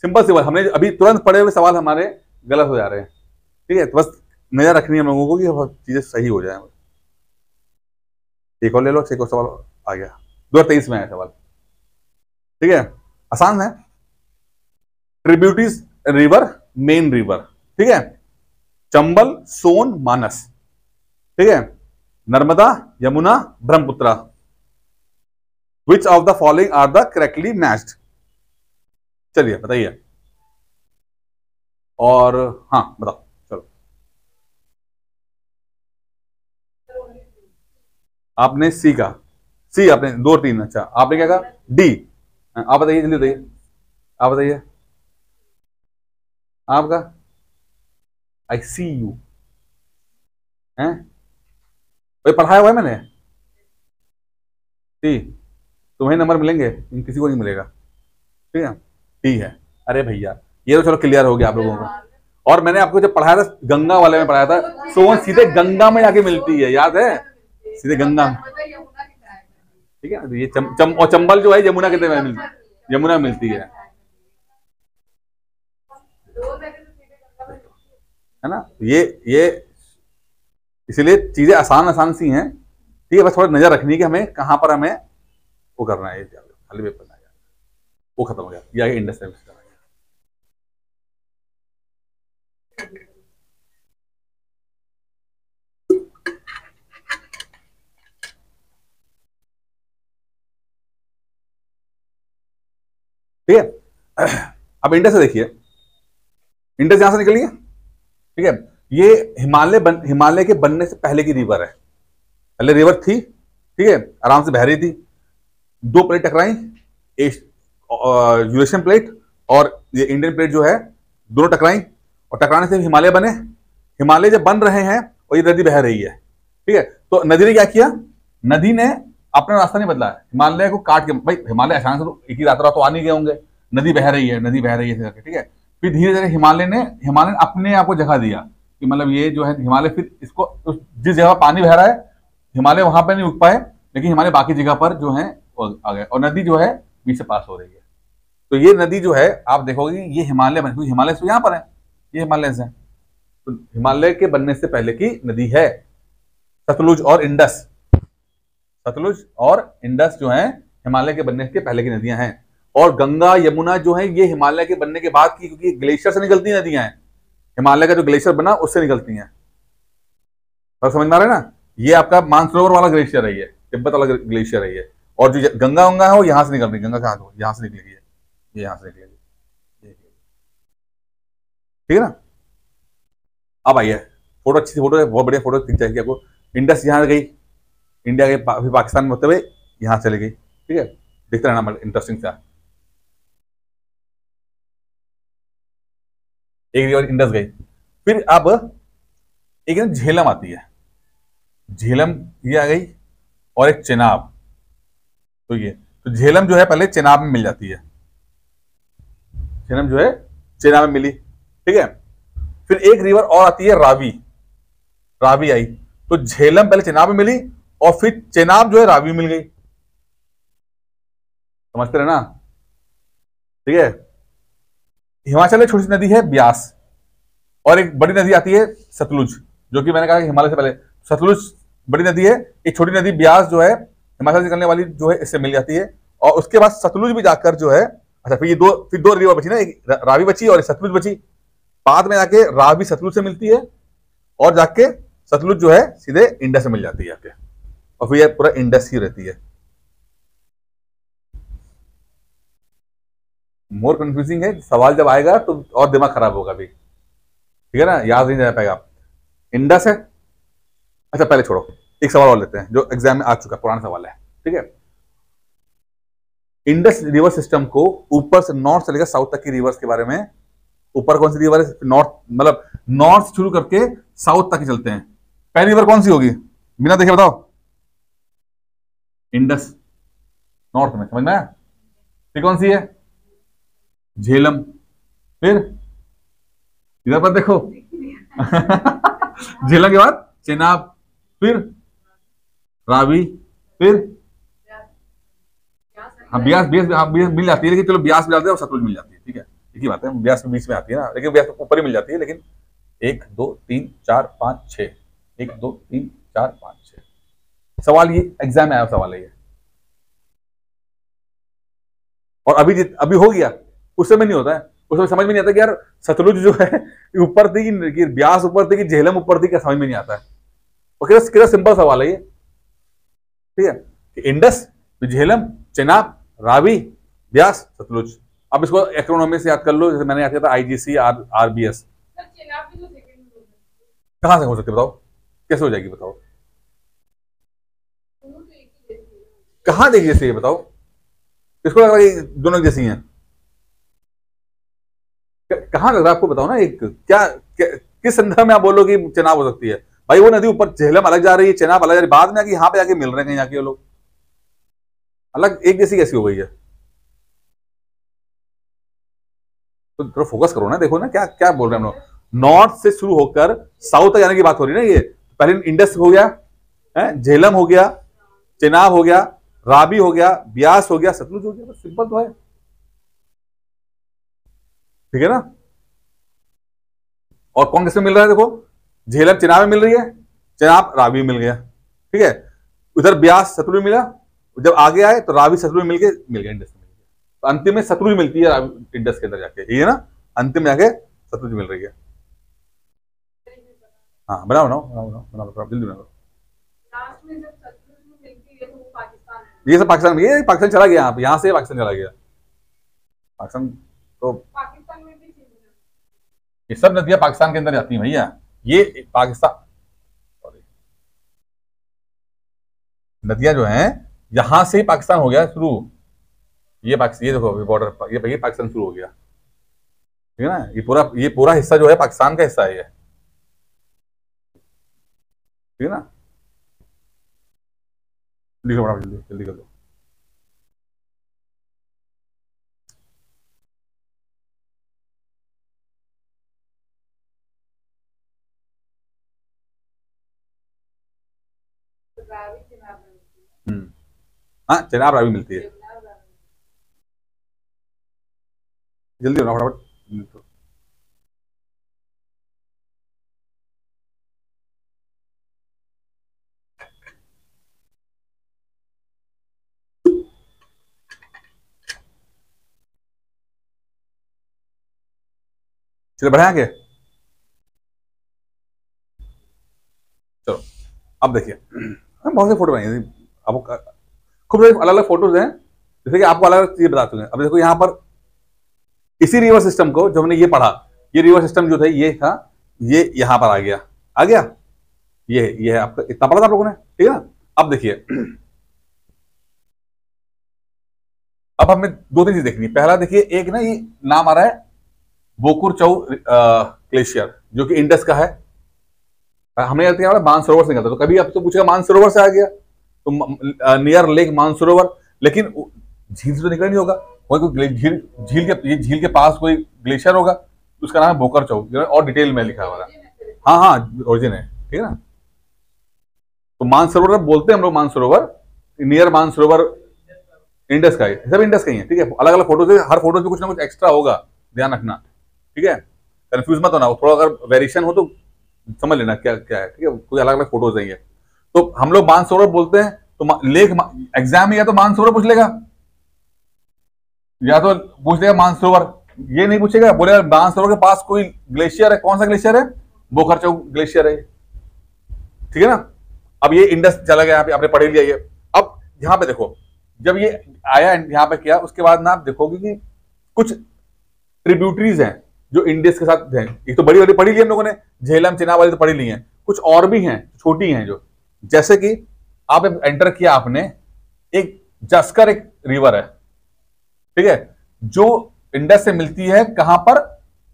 सिंपल सिंपल हमने अभी तुरंत पढ़े हुए सवाल हमारे गलत हो जा रहे हैं। ठीक है, तो बस नजर रखनी है हम लोगों को कि चीजें सही हो जाए। एक और ले लो, एक और सवाल आ गया। दो हजार तेईस में आया सवाल। ठीक है, आसान है। Tributaries river, main river. ठीक है, चंबल, सोन, मानस। ठीक है, Narmada, Yamuna, Brahmaputra. Which of the following are the correctly matched? चलिए बताइए। और हाँ बताओ, चलो आपने सी का, सी आपने दो तीन, अच्छा आपने क्या कहा? डी। आप बताइए, जल्दी बताइए, आप बताइए आपका। आई सी यू है, पढ़ाया हुआ है मैंने। टी, तुम्हें नंबर मिलेंगे, इन किसी को नहीं मिलेगा। ठीक है, टी है। अरे भैया ये तो चलो क्लियर हो गया आप लोगों को। और मैंने आपको जब पढ़ाया था गंगा वाले में पढ़ाया था, सोन सीधे गंगा में जाके मिलती है, याद है, सीधे गंगा। ठीक है, ये चम, चम, और चंबल जो है यमुना कितने में मिलती है? यमुना मिलती है। है ना। ये ये इसलिए चीज़ें आसान आसान सी हैं, ठीक है, बस थोड़ा नज़र रखनी है कि हमें कहाँ पर हमें वो करना है, खाली पेपर बनाया वो खत्म हो गया, या इंडस्ट्री करना है। ठीक है, अब इंडस से देखिए, इंडस यहां से निकली है, ठीक है, ये हिमालय बन हिमालय के बनने से पहले की रिवर है। पहले रिवर थी, ठीक है, आराम से बह रही थी, दो प्लेट टकराई, यूरेशियन प्लेट और ये इंडियन प्लेट जो है, दोनों टकराई और टकराने से हिमालय बने। हिमालय जब बन रहे हैं और ये नदी बह रही है, ठीक है, तो नदी ने क्या किया, नदी ने अपना रास्ता नहीं बदला, हिमालय को काट के, भाई हिमालय अचानक से एक ही रात रात तो आ नहीं गए होंगे, नदी बह रही है नदी बह रही है करके, ठीक है। फिर धीरे धीरे हिमालय ने हिमालय ने अपने आप को जगह दिया कि मतलब ये जो है हिमालय, फिर इसको जिस जगह पानी बह रहा है हिमालय वहां पर नहीं उग पाए, लेकिन हिमालय बाकी जगह पर जो है आ गए, और नदी जो है बीच से पास हो रही है। तो ये नदी जो है आप देखोगे ये हिमालय बन, हिमालय से यहाँ पर है, ये हिमालय से है, तो हिमालय के बनने से पहले की नदी है सतलुज और इंडस। सतलुज और इंडस जो है हिमालय के बनने के पहले की नदियां हैं, और गंगा यमुना जो है ये हिमालय के बनने के बाद की, क्योंकि ग्लेशियर से निकलती नदियां हैं, हिमालय का जो ग्लेशियर बना उससे निकलती हैं, और समझ में आ रहा है ना। ये आपका मानसरोवर वाला ग्लेशियर है, ये तिब्बत वाला ग्लेशियर है ये, और जो गंगा गंगा है वो यहां से निकल रही, गंगा कहां से, यहां से निकलेगी, ये ये यहां से निकलेगी, ठीक है ना। अब आइए, फोटो अच्छी फोटो है, बहुत बढ़िया फोटो खींच चाहिए आपको। इंडस यहाँ गई, इंडिया के पा, पाकिस्तान में होते हुए यहाँ चली गई, ठीक है, देखते रहना मतलब इंटरेस्टिंग था। एक रिवर इंडस गई, फिर अब एक झेलम आती है, झेलम ये आ गई और एक चेनाब, तो ये तो झेलम जो है पहले चेनाब में मिल जाती है, झेलम जो है चेनाब में मिली, ठीक है। फिर एक रिवर और आती है रावी, रावी आई, तो झेलम पहले चेनाब में मिली और फिर चेनाब जो है रावी मिल गई, समझते रहे ना, ठीक है। हिमाचल में छोटी सी नदी है ब्यास, और एक बड़ी नदी आती है सतलुज, जो कि मैंने कहा हिमालय से पहले, सतलुज बड़ी नदी है, एक छोटी नदी ब्यास जो है हिमाचल से निकलने वाली जो है इससे मिल जाती है, और उसके बाद सतलुज भी जाकर जो है, अच्छा फिर ये दो फिर दो रिवर बची ना, एक रावी बची और एक सतलुज बची, बाद में जाके रावी सतलुज से मिलती है और जाके सतलुज जो है सीधे इंडस से मिल जाती है आपके, और फिर ये पूरा इंडस ही रहती है। मोर कंफ्यूजिंग है, सवाल जब आएगा तो और दिमाग खराब होगा भी, ठीक है ना, याद नहीं रह पाएगा। इंडस है, अच्छा पहले छोड़ो, एक सवाल और लेते हैं जो एग्जाम में आ चुका, पुराना सवाल है, ठीक है। इंडस रिवर सिस्टम को ऊपर से नॉर्थ से लेकर साउथ तक की रिवर्स के बारे में, ऊपर कौन सी रिवर है, नॉर्थ मतलब नॉर्थ शुरू करके साउथ तक ही चलते हैं। पहली रिवर कौन सी होगी, बिना देखे बताओ, इंडस नॉर्थ में, समझ में आया, फिर कौन सी है, झेलम, फिर इधर पर देखो झेलम के बाद चेनाब, फिर रावी, फिर हाँ ब्यास, ब्यास मिल जाती है, लेकिन चलो ब्यास मिल जाती है और सतलुज मिल जाती है, ठीक है, एक ही बात है, ब्यास बीच में आती है ना, लेकिन ब्यास ऊपर ही मिल जाती है, लेकिन एक दो तीन चार पाँच छः, एक दो तीन चार पाँच छः, सवाल ये एग्जाम में आया सवाल है ये, और अभी अभी हो गया, उस समय नहीं होता है, उस समय समझ में नहीं आता कि यार सतलुज जो है ऊपर थी कि ब्यास ऊपर थी कि झेलम ऊपर थी, क्या समझ में नहीं आता है, और कितना कितना सिंपल सवाल है ये, ठीक है, कि इंडस झेलम चेनाब रावी ब्यास सतलुज। अब इसको एक्रोनॉमी से याद कर लो, जैसे मैंने याद किया था आईजीसी आर आरबीएस, कहां से हो सकते बताओ, कैसे हो जाएगी बताओ, कहां देखिए जैसे ये बताओ, इसको लग रहा है दोनों जैसी हैं, कहां लग रहा है आपको बताओ ना, एक क्या, क्या किस संदर्भ में आप बोलो कि चेनाब हो सकती है, भाई वो नदी ऊपर झेलम अलग जा रही है चेनाब अलग जा रही है, बाद में आके यहाँ पे आके मिल रहे हैं यहाँ के लोग, अलग एक जैसी कैसी हो गई है, तो थोड़ा फोकस करो ना, देखो ना क्या क्या बोल रहे हैं हम लोग, नॉर्थ से शुरू होकर साउथ तक जाने की बात हो रही है ना, ये पहले इंडस हो गया, झेलम हो गया, चेनाब हो गया, रावी हो गया, ब्यास हो गया, सतलुज हो गया, सिंपल तो है, ठीक है ना। और कौन किसमें मिल रहा है, देखो झेलम चेनाब में मिल रही है, चेनाब रावी मिल गया, ठीक है। उधर ब्यास सतलुज मिला, जब आगे आए तो रावी सतलुज मिल गए मिल गया इंडस में, तो अंतिम में सतलुज मिलती है इंडस के अंदर जाके, ये ना अंतिम में जाके सतलुज मिल रही है। हाँ बनाओ बनाओ बनाओ बनाओ बनाओ बनाओ जल्दी बनाओ। लास्ट में जब सतलुज मिलती है तो वो पाकिस्तान है, ये सब पाकिस्तान, ये पाकिस्तान चला गया, यहाँ यहाँ से पाकिस्तान चला गया, पाकिस्तान तो पाकिस्तान में भी ये सब नदियां पाकिस्तान के अंदर जाती हैं भैया, ये पाकिस्तान नदियां जो हैं यहां से ही पाकिस्तान हो गया शुरू, ये पाकिस्तान, ये देखो बॉर्डर, ये ये पाकिस्तान शुरू हो गया, ठीक है ना। ये पूरा ये पूरा हिस्सा जो है पाकिस्तान का हिस्सा है ये, ठीक है ना। लिखो बड़ा जल्दी जल्दी कर दो। हाँ चेनाब रावी मिलती है, जल्दी होना फटाफट। चलो बढ़े आगे, चलो अब देखिए बहुत से फोटो बनाएंगे आपको, खूब सारे अलग अलग फोटोज हैं, जैसे कि आपको अलग अलग चीजें बताते हैं। अब देखो यहाँ पर इसी रिवर सिस्टम को जो हमने ये पढ़ा, ये रिवर सिस्टम जो था ये था ये यहाँ पर आ गया आ गया ये ये है आपका, इतना पढ़ा था आप लोगों ने, ठीक है ना। अब देखिए अब हमें दो तीन चीज देखनी है। पहला देखिए एक ना ये नाम आ रहा है बोकुरचऊ ग्लेशियर जो कि इंडस का है, हमने कहते हैं मानसरोवर से निकलता, तो कभी आपसे पूछेगा मानसरोवर से आ गया तो नियर लेक मानसरोवर, लेकिन झील से तो निकला नहीं होगा, कोई झील झील के झील के पास कोई ग्लेशियर होगा, उसका नाम है बोकुरचऊ, और डिटेल में लिखा हुआ है। हाँ हाँ ओरिजिन है, ठीक है ना। तो मानसरोवर बोलते हैं हम लोग मानसरोवर, नियर मानसरोवर इंडस का है, सब इंडस का ही है, ठीक है। अलग अलग फोटो से हर फोटो में कुछ ना कुछ एक्स्ट्रा होगा, ध्यान रखना, ठीक है। कन्फ्यूज मत होना, थोड़ा अगर वेरिएशन हो तो समझ लेना क्या क्या है, ठीक है। कोई अलग अलग फोटोज नहीं है, तो हम लोग मानसरोवर बोलते हैं, तो लेक एग्जाम में या तो मानसरोवर पूछ लेगा या तो पूछ लेगा मानसरोवर, ये नहीं पूछेगा, बोलेगा मानसरोवर के पास कोई ग्लेशियर है, कौन सा ग्लेशियर है, बोकुरचऊ ग्लेशियर है, ठीक है ना। अब ये इंडस चला गया, आपने पढ़ लिया ये। अब यहाँ पे देखो जब ये आया यहाँ पे किया, उसके बाद ना आप देखोगे कि कुछ ट्रिब्यूटरीज हैं जो इंडस के साथ हैं, एक तो बड़ी वाली पढ़ी ली हम लोगों ने, झेलम चेनाब वाली तो पढ़ी ली है, कुछ और भी हैं छोटी हैं जो, जैसे कि आप एंटर किया आपने एक जस्कर एक रिवर है, ठीक है, जो इंडस से मिलती है कहां पर,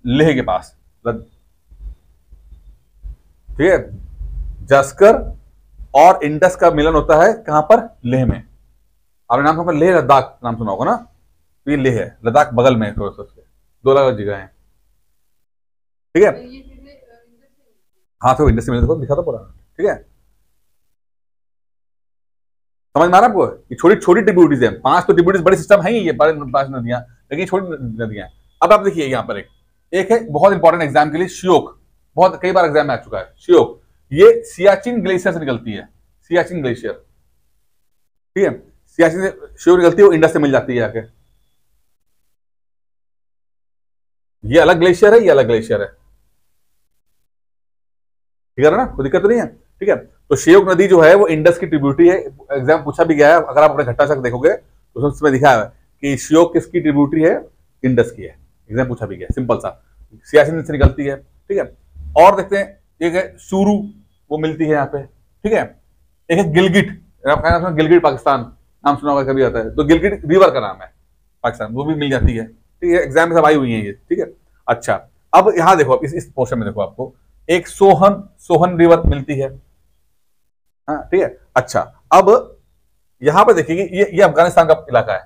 लेह के पास, ठीक है। जस्कर और इंडस का मिलन होता है कहां पर, लेह में। आपने नाम सुना, लेह लद्दाख नाम सुना होगा ना, तो ये लेह है, लद्दाख बगल में है, थोड़ा सा दो अलग अलग जगह है, ठीक है। हाँ तो इंडस से मिलने को दिखा था पूरा, ठीक है, समझ में आ रहा है आपको। ये छोटी छोटी ट्रिब्यूटरीज हैं, पांच तो ट्रिब्यूटरीज बड़े सिस्टम है ही, ये पांच नदियां, लेकिन छोटी नदियां। अब आप देखिए यहाँ पर एक एक है बहुत इंपॉर्टेंट एग्जाम के लिए, श्योक, बहुत कई बार एग्जाम में आ चुका है श्योक, ये सियाचिन ग्लेशियर से निकलती है, सियाचिन ग्लेशियर, ठीक है, सियाचिन से श्योक निकलती है, वो इंडस से मिल जाती है आके। ये अलग ग्लेशियर है, ये अलग ग्लेशियर है, ठीक है ना, कोई दिक्कत नहीं है, ठीक है। तो श्योक नदी जो है वो इंडस की ट्रिब्यूटरी है, एग्जाम पूछा भी गया है, अगर आप अपने घटाक्षर देखोगे तो उसमें दिखा है कि श्योक किसकी ट्रिब्यूटरी है, इंडस की है, एग्जाम पूछा भी गया, सिंपल सा, सियाचिन से निकलती है, ठीक है। और देखते हैं एक है सूरू, वो मिलती है यहाँ पे, ठीक है। एक है गिलगिट, आप गिलगिट पाकिस्तान नाम सुना होगा कभी आता है, तो गिलगिट रिवर का नाम है पाकिस्तान, वो भी मिल जाती है, ठीक है, एग्जाम में सब आई हुई है ये, ठीक है। अच्छा अब यहाँ देखो, आप इस इस पोर्शन में देखो, आपको एक सोहन सोहन रिवर मिलती है, हाँ ठीक है। अच्छा अब यहाँ पर देखिए ये ये अफगानिस्तान का इलाका है,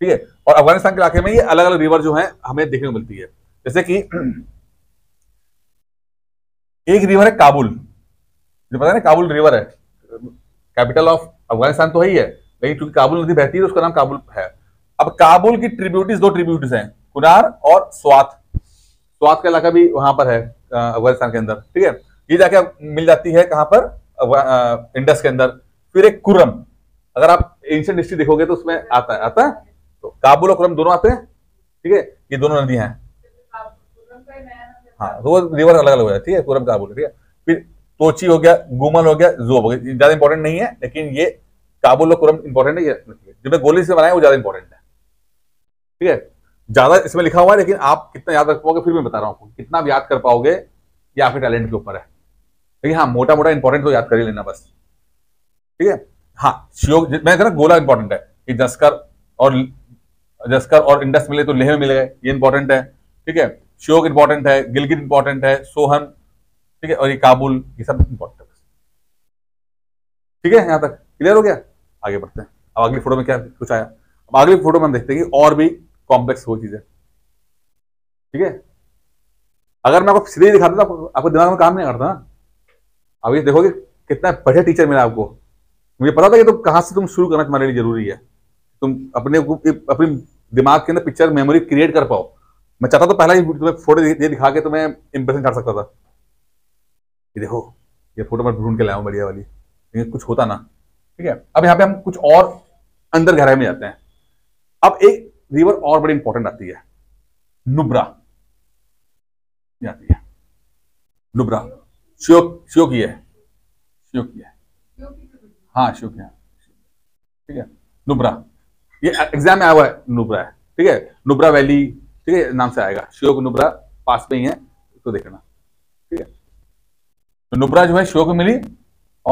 ठीक है, और अफगानिस्तान के इलाके में ये अलग अलग रिवर जो है हमें देखने को मिलती है, जैसे कि एक रिवर है काबुल, जो पता है ना काबुल रिवर है, कैपिटल ऑफ अफगानिस्तान तो ही है, लेकिन चूंकि काबुल नदी बहती है उसका नाम काबुल है। अब काबुल की ट्रिब्यूटरीज दो ट्रिब्यूटरीज हैं, कुनार और स्वात, स्वात का इलाका भी वहां पर है अफगानिस्तान के अंदर, ठीक है। ये जाके मिल जाती है कहां पर, इंडस के अंदर। फिर एक कुर्रम, अगर आप एंशियंट हिस्ट्री देखोगे तो उसमें आता है, आता है तो काबुल और कुर्रम दोनों आते हैं, ठीक है। ये दोनों नदियां हैं, हाँ, वो रिवर अलग अलग हो जाती है, कुर्रम काबुल, ठीक है। फिर तोची हो गया, गुमल हो गया, जोब हो गया, ज्यादा इंपॉर्टेंट नहीं है, लेकिन ये काबुल और कुर्रम इंपॉर्टेंट है। ये जिनमें गोली से बनाया वो ज्यादा इंपॉर्टेंट है, ठीक है। ज्यादा इसमें लिखा हुआ है, लेकिन आप कितना याद रख पाओगे फिर मैं बता रहा हूँ, कितना भी याद कर पाओगे ये आपके टैलेंट के ऊपर है, लेकिन हाँ मोटा मोटा इंपॉर्टेंट तो याद कर ही लेना बस, ठीक है। हाँ, श्योग मैंने कहा गोला इंपॉर्टेंट है, कि जस्कर और जस्कर और इंडस मिले तो लेह में मिल गए, ये इंपॉर्टेंट है, ठीक है। श्योग इंपॉर्टेंट है, गिलगित इंपॉर्टेंट है, सोहन, ठीक है, और ये काबुल, ये सब इंपॉर्टेंट है, ठीक है। यहाँ तक क्लियर हो गया, आगे बढ़ते हैं। अब अगली फोटो में क्या कुछ आया, अब अगली फोटो में हम देखते हैं कि और भी कॉम्प्लेक्स वो चीजें, ठीक है। अगर मैं आपको सीधे दिखाता तो आपको दिमाग में काम नहीं करता ना। अब ये देखोगे कितना बढ़िया टीचर मिला आपको, मुझे पता था कि तुम कहाँ से तुम शुरू करना तुम्हारे लिए जरूरी है, तुम अपने अपने दिमाग के अंदर पिक्चर मेमोरी क्रिएट कर पाओ। मैं चाहता तो पहला ही तुम्हें फोटो ये दिखा के तुम्हें इंप्रेशन कर सकता था, ये देखो ये फोटो मैं ढूंढ के लाया हूँ बढ़िया वाली, लेकिन कुछ होता ना, ठीक है। अब यहाँ पे हम कुछ और अंदर गहराई में जाते हैं। अब एक रिवर और बड़ी इंपॉर्टेंट आती है, नुब्रा आती है, नुब्रा श्यो श्यो की है, श्यो की है, हाँ श्यो की है, ठीक है। नुब्रा ये एग्जाम में आया हुआ है, नुब्रा है, ठीक है, नुब्रा वैली, ठीक है, नाम से आएगा। श्योक नुब्रा पास में ही है तो देखना, ठीक है। तो नुब्रा जो है श्योक मिली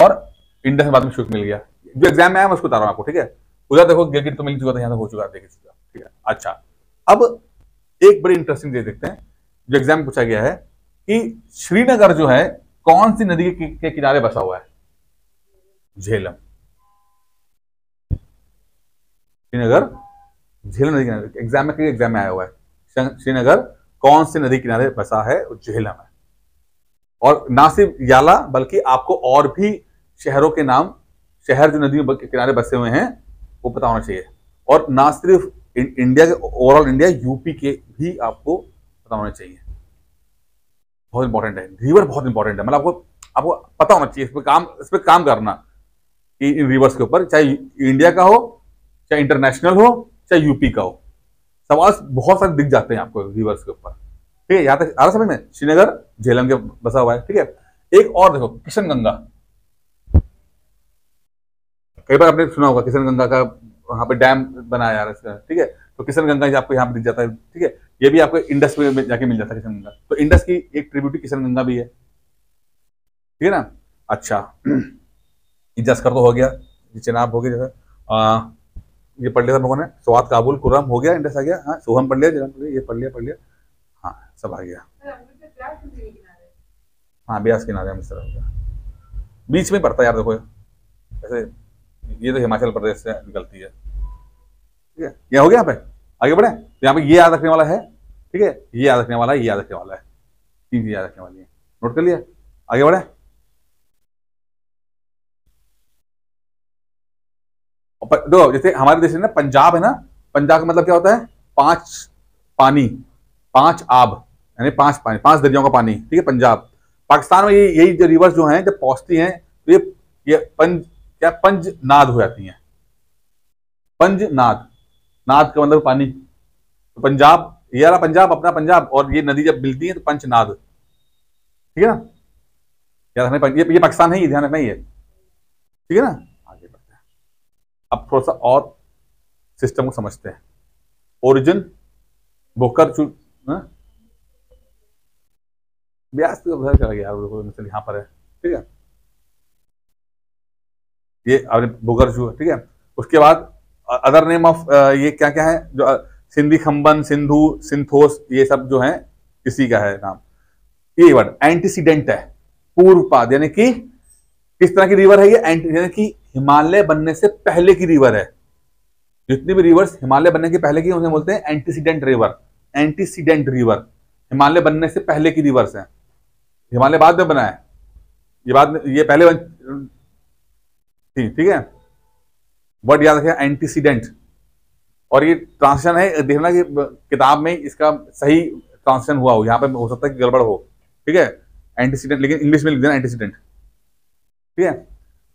और इंडस बाद में श्योक मिल गया, जो एग्जाम में आया मैं उसको बता रहा हूँ आपको, ठीक है। उधर देखो गिलगित तो मिल चुका था, यहाँ तक हो चुका, देख चुका, ठीक है। अच्छा, अब एक बड़ी इंटरेस्टिंग चीज देखते हैं जो एग्जाम में पूछा गया है, कि श्रीनगर जो है कौन सी नदी के, के किनारे बसा हुआ है। झेलम, श्रीनगर झेलम नदी किनारे, एग्जाम में एग्जाम में आया हुआ है, श्रीनगर कौन सी नदी किनारे बसा है, झेलम है। और ना सिर्फ याला बल्कि आपको और भी शहरों के नाम, शहर जो नदी के किनारे बसे हुए हैं वो पता होना चाहिए, और ना सिर्फ इंडिया के, ओवरऑल इंडिया, यूपी के भी आपको पता होना चाहिए, बहुत इंपॉर्टेंट है। रिवर बहुत इंपॉर्टेंट है, मतलब आपको आपको पता होना चाहिए, इस पे काम इस पे काम करना, कि इन रिवर्स के ऊपर, चाहे इंडिया का हो, चाहे इंटरनेशनल हो, चाहे यूपी का हो, सवाल बहुत सारे दिख जाते हैं आपको रिवर्स के ऊपर, ठीक है। यहाँ तक आ रहा समझ में, श्रीनगर झेलम के बसा हुआ है, ठीक है। एक और देखो, किशन गंगा, कई बार आपने सुना होगा किशन गंगा का, वहां पे डैम बनाया जा रहा है, ठीक है। तो किशन गंगा आपको यहाँ पे दिख जाता है, ठीक है। ये भी आपको इंडस में जाके मिल जाता है किशन गंगा, तो इंडस की एक ट्रिब्यूटरी किशन गंगा भी है, ठीक है ना। अच्छा, जस्कर तो हो गया, चेनाब हो गया, आ, ये पढ़ लिया था लोगों ने, स्वात काबुल कुर्रम हो गया, इंडस आ गया, हाँ सोहम पढ़ लिया, जनाब पढ़ लिया, ये पढ़ लिया पढ़ लिया हाँ सब आ गया। हाँ ब्यास किनारे हम इस तरह का बीच में पड़ता है यार, देखो वैसे ये तो हिमाचल प्रदेश से निकलती है, ठीक है। यह हो गया, यहाँ पे आगे बढ़े तो यहाँ पे ये याद रखने वाला है, ठीक है, ये याद रखने वाला है, ये याद रखने वाला है, तीन चीजें याद रखने वाली है, नोट कर लिया। आगे बढ़े, देखो जैसे हमारे देश में ना पंजाब है ना, पंजाब का मतलब क्या होता है, पांच पानी, पांच आब, यानी पांच पानी, पांच दरियाओं का पानी, ठीक है, पंजाब। पाकिस्तान में ये यही जो रिवर्स जो हैं जब पहुंचती हैं तो ये ये पंज क्या पंजनाद हो जाती हैं, पंजनाद, नाद का मतलब पानी, तो पंजाब ये रहा पंजाब, अपना पंजाब, और ये नदी जब मिलती है तो पंचनाद, ठीक है ना, याद रखना। ये, ये पाकिस्तान है, ये ध्यान रखना ही है, ठीक है ना। आगे बढ़ते हैं, अब थोड़ा सा और सिस्टम को समझते हैं। ओरिजिन बोकर चू ब्यास तो उधर चला गया यार, यहाँ पर है, ठीक है, ये आपने बोकर चू, ठीक है। उसके बाद अदर नेम ऑफ ये क्या क्या है, जो सिंधी खंबन, सिंधु, सिंथोस, ये सब जो है इसी का है नाम। ये वर्ड एंटीसीडेंट है, पूर्वपाद, यानी कि किस तरह की रिवर है ये, यानी कि हिमालय बनने से पहले की रिवर है। जितनी भी रिवर्स हिमालय बनने के पहले की उन्हें बोलते हैं antecedent river, antecedent river Himalaya बनने से पहले की रिवर्स है, हिमालय बाद में बना है, ये बाद में, ये पहले बन थी, ठीक है। वर्ड याद रखिए एंटीसीडेंट, और ये ट्रांसलेशन है, देखना कि किताब में इसका सही ट्रांसलेशन हुआ हो, यहाँ पे हो सकता है कि गड़बड़ हो, ठीक है। एंटीसीडेंट, लेकिन इंग्लिश में लिख देना एंटीसीडेंट, ठीक है।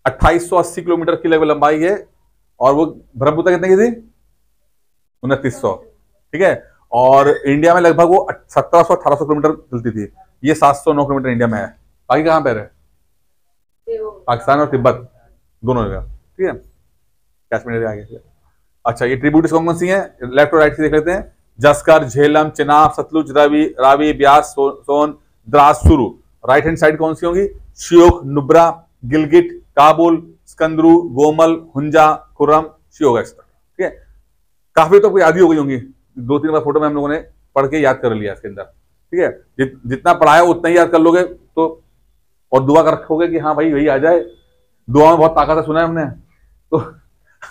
अट्ठाईस सौ अस्सी किलोमीटर की लगभग लंबाई है और वो ब्रह्मपुत्र कितने की थी, उनतीस सौ, ठीक है। और इंडिया में लगभग वो सत्रह सौ अठारह सौ किलोमीटर चलती थी, ये सात सौ नौ किलोमीटर इंडिया में है। बाकी कहाँ पर है, पाकिस्तान और तिब्बत दोनों जगह, ठीक है, कश्मीर आगे। अच्छा, ये ट्रिब्यूटरीज कौन कौन सी हैं, लेफ्ट और राइट से देख लेते हैं। जस्कर, झेलम, चिनाब, सतलुज, रवि, रावी, ब्यास, सो, सोन, द्रास, सुरु। राइट हैंड साइड कौन सी होंगी, श्योक, नुब्रा, गिलगिट, काबुल, स्कंदरू, गोमल, हुंजा, खुर्रम, श्योक, ठीक है। काफी तो याद ही हो गई होंगी, दो तीन बार फोटो में हम लोगों ने पढ़ के याद कर लिया इसके अंदर, ठीक है। जि, जितना पढ़ाया उतना ही याद कर लोगे तो, और दुआ कर रखोगे कि हाँ भाई वही आ जाए, दुआ में बहुत ताकत है, सुना है हमने, तो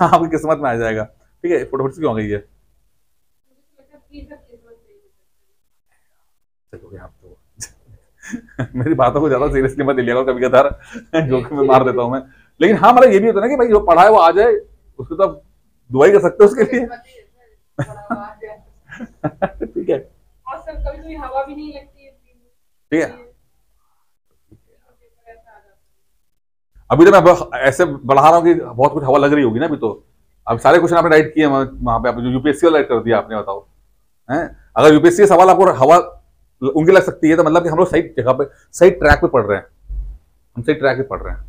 आपकी किस्मत में आ जाएगा, ठीक है। फोटो क्यों आ गई है, आप तो मेरी बातों को ज्यादा सीरियसली मत लिया करो, कभी कदार जोक में मार देता हूं मैं। लेकिन हाँ, मतलब ये भी होता है ना कि भाई जो पढ़ा है वो आ जाए, उसको तो आप दुआ ही कर सकते हो उसके लिए, ठीक है, ठीक है। अभी तो मैं ऐसे बढ़ा रहा हूँ कि बहुत कुछ हवा लग रही होगी ना अभी तो। अब सारे क्वेश्चन आपने राइट किए वहाँ पे, आप जो यूपीएससी वाला राइट कर दिया आपने, बताओ हैं, अगर यूपीएससी का सवाल आपको हवा उनकी लग सकती है तो मतलब कि हम लोग सही जगह पे सही ट्रैक पे पढ़ रहे हैं, हम सही ट्रैक पे पढ़ रहे हैं,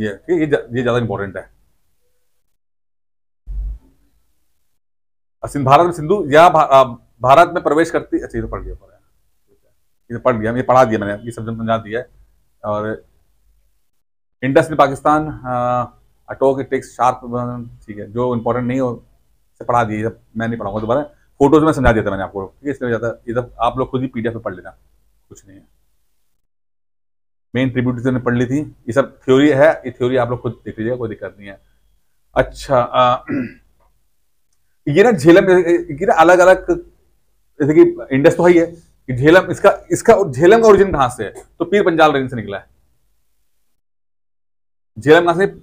ये ठीक है। ये ज़्यादा जा, जा, इंपॉर्टेंट है। सिंधु भारत में सिंधु या भा, भारत में प्रवेश करती, अच्छा ये तो पढ़ लिया, पढ़ पढ़ लिया ये पढ़ा दिया मैंने, ये सब समझा दिया है। और इंडस में Pakistan, Attock, it takes sharp, ठीक है, जो इंपॉर्टेंट नहीं हो से पढ़ा दिए, मैं नहीं पढ़ाऊंगा दोबारा। फोटोज में समझा देता मैंने आपको, ठीक है, इसलिए ज़्यादा ये सब आप लोग खुद ही पीडीएफ में पढ़ लेना, कुछ नहीं है। मेन ट्रिब्यूटरीज ने पढ़ ली थी, ये सब थ्योरी है, ये थ्योरी आप लोग खुद देख लीजिएगा, कोई दिक्कत नहीं है। अच्छा, आ, ये ना झेलम की ना अलग अलग, जैसे कि इंडस तो है ही है कि झेलम, इसका इसका झेलम का ओरिजिन कहाँ से है, तो पीर पंजाल रेंज से निकला है। झेलम कहाँ से,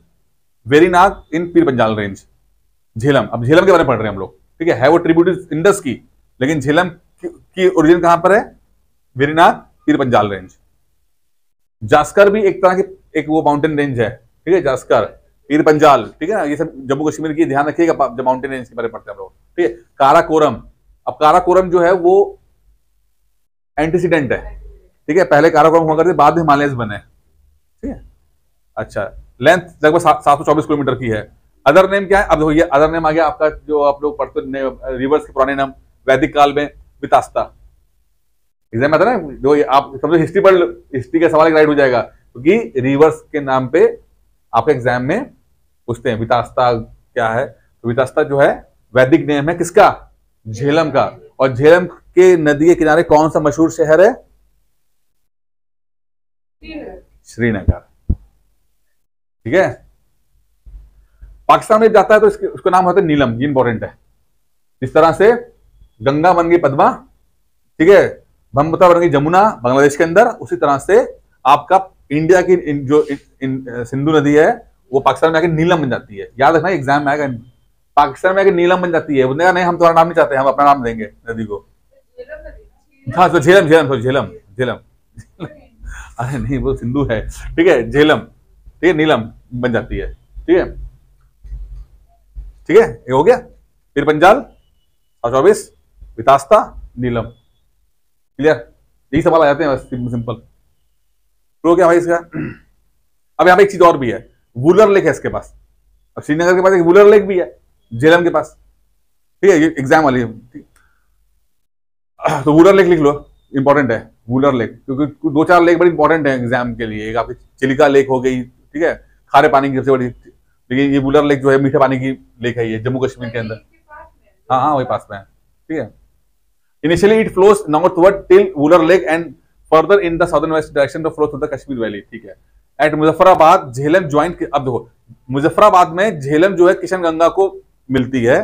वेरीनाग इन पीर पंजाल रेंज, झेलम। अब झेलम के बारे में पढ़ रहे हैं हम लोग, ठीक है, है वो ट्रिब्यूटरी इंडस की, लेकिन झेलम की ओरिजिन कहां पर है, वेरीनाग पीर पंजाल रेंज। जास्कर भी एक तरह की एक वो माउंटेन रेंज है, ठीक है, जास्कर, पीर पंजाल, ठीक है ना, ये सब जम्मू कश्मीर की, ध्यान रखिएगा जब माउंटेन रेंज के बारे में पढ़ते हैं हम लोग, ठीक है। काराकोरम, अब काराकोरम जो है वो एंटीसीडेंट है, ठीक है, पहले काराकोरम हुआ करते, बाद में हिमालयस बने, ठीक है। अच्छा, लेंथ लगभग सात सौ चौबीस किलोमीटर की है। अदर नेम क्या है, अब देखिए अदर नेम आ गया आपका, जो आप लोग पढ़ते हो रिवर्स के पुराने नाम, वैदिक काल में वितास्ता, एग्जाम आता है ना, जो आप समझो हिस्ट्री पढ़ लो, हिस्ट्री का सवाल एक राइट हो जाएगा, क्योंकि रिवर्स के नाम पे आपके एग्जाम में पूछते हैं, वितास्ता क्या है, तो वितास्ता जो है वैदिक नेम है किसका, झेलम का। और झेलम के नदी के किनारे कौन सा मशहूर शहर है, श्रीनगर, ठीक है। पाकिस्तान में जाता है तो इसके उसका नाम होता है नीलम, ये इंपॉर्टेंट है। इस तरह से गंगा बन गई पद्मा, ठीक है, ब्रह्मपुत्र बन गई जमुना बांग्लादेश के अंदर, उसी तरह से आपका इंडिया की इन, जो इन, इन, सिंधु नदी है वो पाकिस्तान में आके नीलम बन जाती है, याद रखना एग्जाम में आएगा, पाकिस्तान में आके नीलम बन जाती है। उसने कहा नहीं हम तुम्हारा नाम नहीं चाहते, हम अपना नाम देंगे नदी को, हाँ तो झेलम, झेलम सो झेलम झेलम अरे नहीं वो सिंधु है, ठीक है, झेलम, ठीक है, नीलम बन जाती है, ठीक है, ठीक है, ये हो गया पीर पंजाल और चौबीस, वितास्ता, नीलम, क्लियर, यही सवाल आ जाते हैं बस, सिंपल तो क्या भाई इसका। अब यहाँ पे एक चीज और भी है, वुलर लेक है इसके पास, अब श्रीनगर के पास एक वुलर लेक भी है झेलम के पास, ठीक है, ये एग्जाम वाली है, तो वुलर लेक लिख लो, इंपॉर्टेंट है वुलर लेक, क्योंकि दो चार लेक बड़ी इंपॉर्टेंट है एग्जाम के लिए, एक आपकी चिलिका लेक हो गई, ठीक है, खारे पानी की सबसे बड़ी, लेकिन ये वुलर लेक जो है मीठे पानी की लेक है, ये जम्मू कश्मीर के अंदर, हाँ हाँ वही पास में है, ठीक है। Initially it flows northward till Wular lake and further in the southern west direction of flow through the Kashmir valley, ठीक है। एट मुजफ्फराबाद झेलम ज्वाइंट, अब देखो मुजफ्फराबाद में झेलम जो है किशन गंगा को मिलती है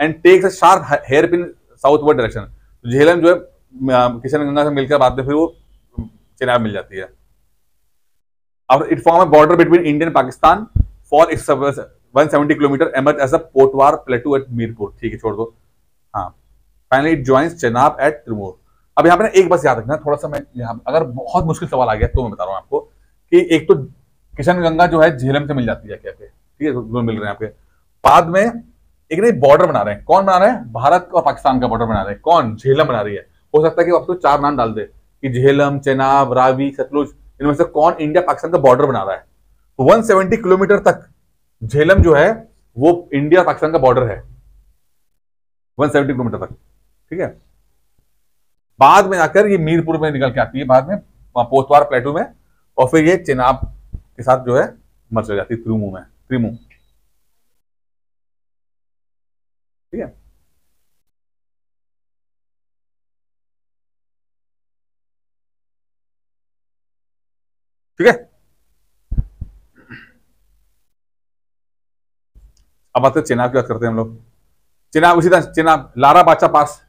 and takes a sharp hair pin southward direction, Jhelum जो है किशन गंगा से मिलकर बाद में फिर वो चिनाब मिल जाती है। और it form a border between India and Pakistan for its one seventy kilometre, emerge as a Potwar plateau at Mirpur, ठीक है, छोड़ दो, हाँ। Finally it joins Chenab at Trimmu, अब यहाँ पे एक बस याद रखना, थोड़ा सा मैं यहाँ अगर बहुत मुश्किल सवाल आ गया तो मैं बता रहा हूँ आपको कि एक तो किशनगंगा जो है झेलम से मिल जाती है क्या पे, ठीक है दोनों मिल रहे हैं आपके। बाद में एक नई बॉर्डर बना रहे हैं, कौन बना रहे हैं? भारत और पाकिस्तान का बॉर्डर बना रहे हैं, कौन? झेलम बना रही है। हो सकता है कि आपको चार नाम डाल दे कि झेलम, चेनाब, रावी, सतलुज, इनमें से कौन इंडिया पाकिस्तान का बॉर्डर बना रहा है। तो एक सौ सत्तर किलोमीटर तक झेलम जो है वो इंडिया पाकिस्तान का बॉर्डर है, एक सौ सत्तर किलोमीटर तक, ठीक है। बाद में आकर ये मीरपुर में निकल के आती है, बाद में पोतवार प्लेटू में, और फिर ये चेनाब के साथ जो है मर चल जाती है त्रिमू में, त्रिमू, ठीक है। ठीक है, अब आते हैं चेनाब की बात करते हैं हम लोग। चेनाब उसी तरह चेनाब लारा बादशाह पास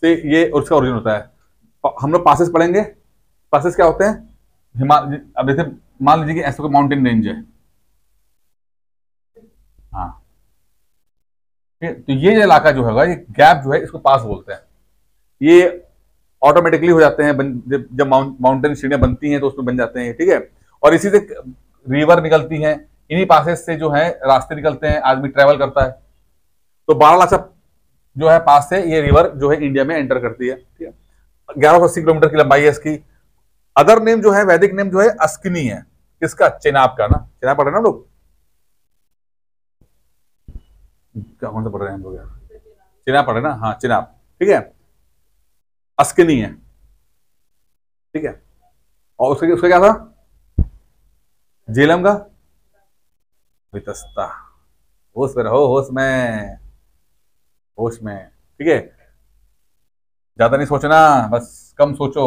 से ये उसका ओरिजिन होता है। हम लोग पासेस पढ़ेंगे, पासेस क्या होते हैं? हिमालय, अब जैसे मान लीजिए कि ऐसा कोई माउंटेन रेंज है, हाँ ठीक है, तो ये इलाका जो होगा ये गैप जो है इसको पास बोलते हैं। ये ऑटोमेटिकली हो जाते हैं जब जब माउंटेन श्रेणियां बनती हैं तो उसमें बन जाते हैं, ठीक है। और इसी से रिवर निकलती हैं, इन्हीं पासेस से जो है रास्ते निकलते हैं, आदमी ट्रैवल करता है। तो बारह लाख जो है पास से ये रिवर जो है इंडिया में एंटर करती है, ठीक है। ग्यारह सौ अस्सी किलोमीटर की लंबाई है इसकी। अदर नेम जो है, वैदिक नेम जो है अस्किनी है, किसका? चेनाब का, ना चेनाब पढ़ रहे ना हम लोग, क्या कौन सा पढ़ रहे हैं हम लोग यार? चेनाब पढ़ रहे ना, हाँ चेनाब, ठीक है, अस्किनी है, ठीक है। और उसका उसका क्या था? झेलम का वितस्ता, होश में रहो, होश में, होश में, ठीक है, ज्यादा नहीं सोचना, बस कम सोचो,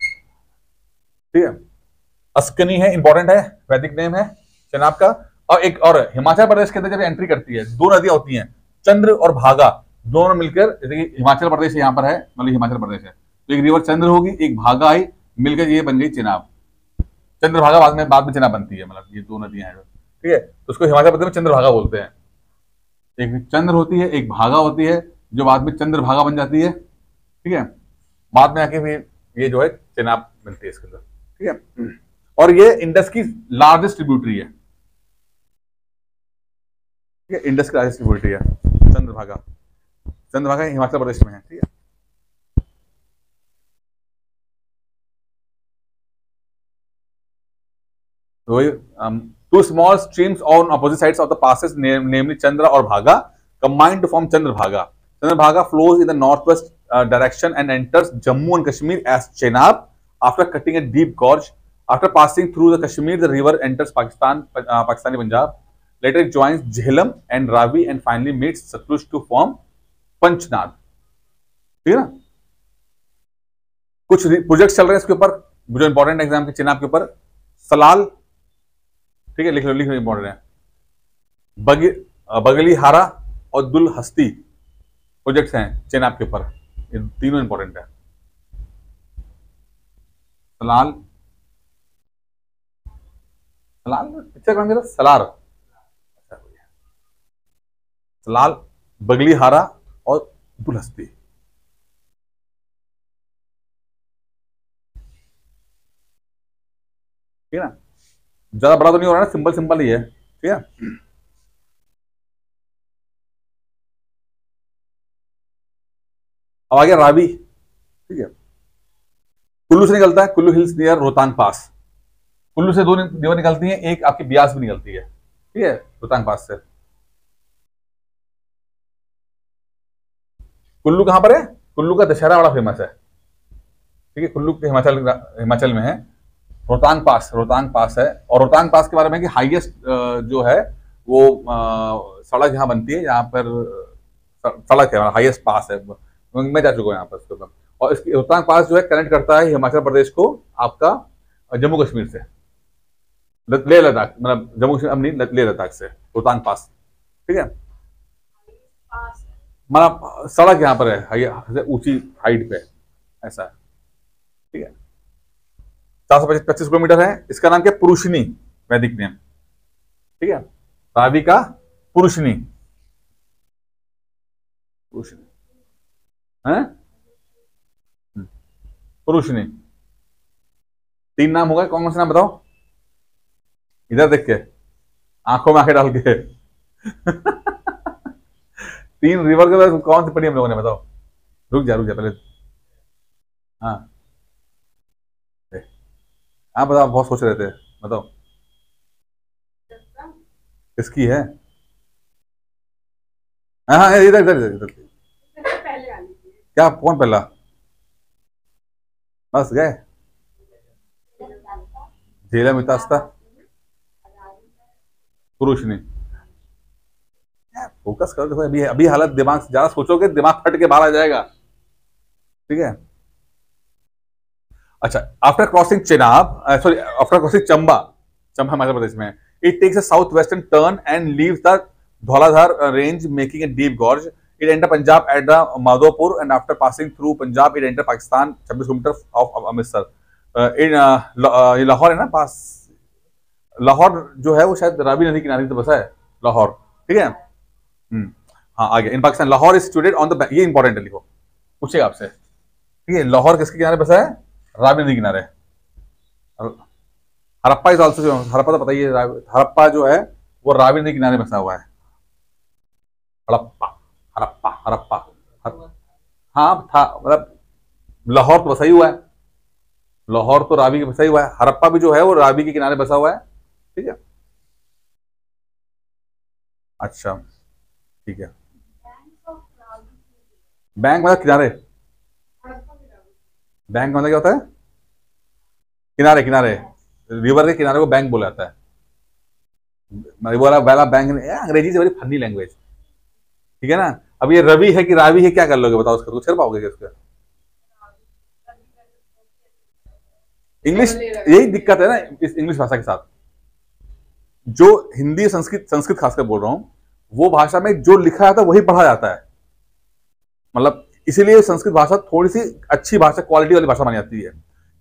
ठीक है। अस्किनी है, इंपॉर्टेंट है, वैदिक नेम है चेनाब का। और एक और हिमाचल प्रदेश के अंदर जब एंट्री करती है, दो नदियां होती हैं चंद्र और भागा, दोनों मिलकर, जैसे कि हिमाचल प्रदेश यहाँ पर है, मतलब हिमाचल प्रदेश है तो एक रिवर चंद्र होगी, एक भागा आई, मिलकर ये बन गई चेनाब। चंद्रभागा बाद में बाद में चेनाब बनती है, मतलब ये दो नदियां हैं, ठीक है। तो उसको हिमाचल प्रदेश में चंद्रभागा बोलते हैं, एक चंद्र होती है, एक भागा होती है, जो बाद में चंद्रभागा बन जाती है, ठीक है। बाद में आके फिर ये जो है चेनाब बनती है इसके अंदर, ठीक है। और ये इंडस की लार्जेस्ट ट्रिब्यूटरी है, ठीक है, इंडस की लार्जेस्ट ट्रिब्यूटरी है चंद्रभागा। चंद्रभागा हिमाचल प्रदेश में है, ठीक है। Two small streams on opposite sides of the passes namely Chandra और Bhaga combined to form Chandrabhaga. Chandrabhaga flows in the north west direction and enters Jammu and Kashmir as Chenab after cutting a deep gorge. After passing through the Kashmir the river enters Pakistan, Pakistani Punjab. Later it joins Jhelum and Ravi and finally meets Sutlej to form Panchnad, ठीक है ना। कुछ प्रोजेक्ट चल रहे हैं इसके ऊपर जो इंपॉर्टेंट एग्जाम के चेनाब के ऊपर, सलाल, ठीक है, लिख लो लिख लो इंपॉर्टेंट है, बगी बगलीहारा और दुल हस्ती प्रोजेक्ट्स हैं चेनाब के ऊपर, ये तीनों इंपॉर्टेंट है। सलाल, सलाल पिक्चर कौन सी? सलार, सलाल, बगलीहारा और दुल हस्ती, ठीक है ना। ज्यादा बड़ा तो नहीं हो रहा है, सिंपल सिंपल ही है, ठीक है। अब आ गया रावी, ठीक है, कुल्लू से निकलता है, Kullu hills near Rohtang pass. Kullu से दो रिवर निकलती है, एक आपकी ब्यास भी निकलती है, ठीक है, रोहतांग पास से। कुल्लू कहां पर है? कुल्लू का दशहरा बड़ा फेमस है, ठीक है, कुल्लू के हिमाचल हिमाचल में है। रोहतांग पास, रोहतांग पास है। और रोहतांग पास के बारे में कि हाईएस्ट जो है वो सड़क यहाँ बनती है, यहाँ पर सड़क है, हाईएस्ट पास है, मैं जा चुका हूँ यहाँ पर इसके ऊपर। और इसकी रोहतांग पास जो है कनेक्ट करता है हिमाचल प्रदेश को आपका जम्मू कश्मीर से, लेह लद्दाख, मतलब जम्मू कश्मीर अपनी लेह लद्दाख से रोहतांग पास, ठीक है। मतलब सड़क यहाँ पर है ऊंची हाइट पे, ऐसा है, ठीक है। चार सौ पच्चीस किलोमीटर है, इसका नाम क्या? पुरुषनी, वैदिक नेम, ठीक है, रावी का पुरुषनी, पुरुषनी, हैं पुरुष ने। तीन नाम हो गए, कौन कौन से नाम बताओ इधर देख के आंखों में आंखें डाल के। तीन रिवर के बाद कौन सी पढ़ी हम लोगों ने बताओ? रुक जा रुक जा पहले, हाँ आप बताओ, बहुत सोच रहे थे, बताओ किसकी है? हाँ इधर इधर इधर क्या, कौन पहला? बस गए झेला मितास्ता पुरुष ने। फोकस करो, देखो अभी अभी हालत दिमाग से ज्यादा सोचोगे दिमाग फट के बाहर आ जाएगा, ठीक है? अच्छा, after crossing Chenab, sorry after crossing Chamba, Chamba Himachal Pradesh में, it takes a south western turn and leaves the Dhauladhar range making a deep gorge. It entered Punjab at the Madhopur and after passing through Punjab, it entered Pakistan, twenty-six kilometers of Amritsar. Uh, in uh, uh, Lahore है ना पास, लाहौर जो है वो शायद रावी नदी किनारे तो बसा है लाहौर, ठीक है? हम्म, हाँ आगे in Pakistan Lahore is situated on the, ये इंपॉर्टेंट है, लिखो पूछेगा आपसे, ठीक है? लाहौर किसके किनारे बसा है? रावी नदी किनारे। हड़प्पा इज ऑल्सो, हड़प्पा तो पता ही है, हड़प्पा जो है वो रावी नदी किनारे बसा हुआ है। हड़प्पा हड़प्पा हड़प्पा हाँ था, मतलब लाहौर तो बसा ही हुआ है, लाहौर तो रावी के बसा ही हुआ है, हड़प्पा भी जो है वो रावी के किनारे बसा हुआ है, ठीक है? अच्छा ठीक है, बैंक मतलब किनारे, बैंक मतलब क्या होता है? किनारे किनारे, रिवर के किनारे को बैंक बोला जाता है, वाला बैंक। अंग्रेजी से बड़ी फनी लैंग्वेज, ठीक है ना? अब ये रवि है कि रावी है, क्या कर लोगे बताओ उसका? कुछ कर पाओगे इसका? इंग्लिश, यही दिक्कत है ना इस इंग्लिश भाषा के साथ। जो हिंदी संस्कृत, संस्कृत खासकर बोल रहा हूँ, वो भाषा में जो लिखा जाता है वही पढ़ा जाता है, मतलब इसीलिए संस्कृत भाषा थोड़ी सी अच्छी भाषा, क्वालिटी वाली भाषा मानी जाती है।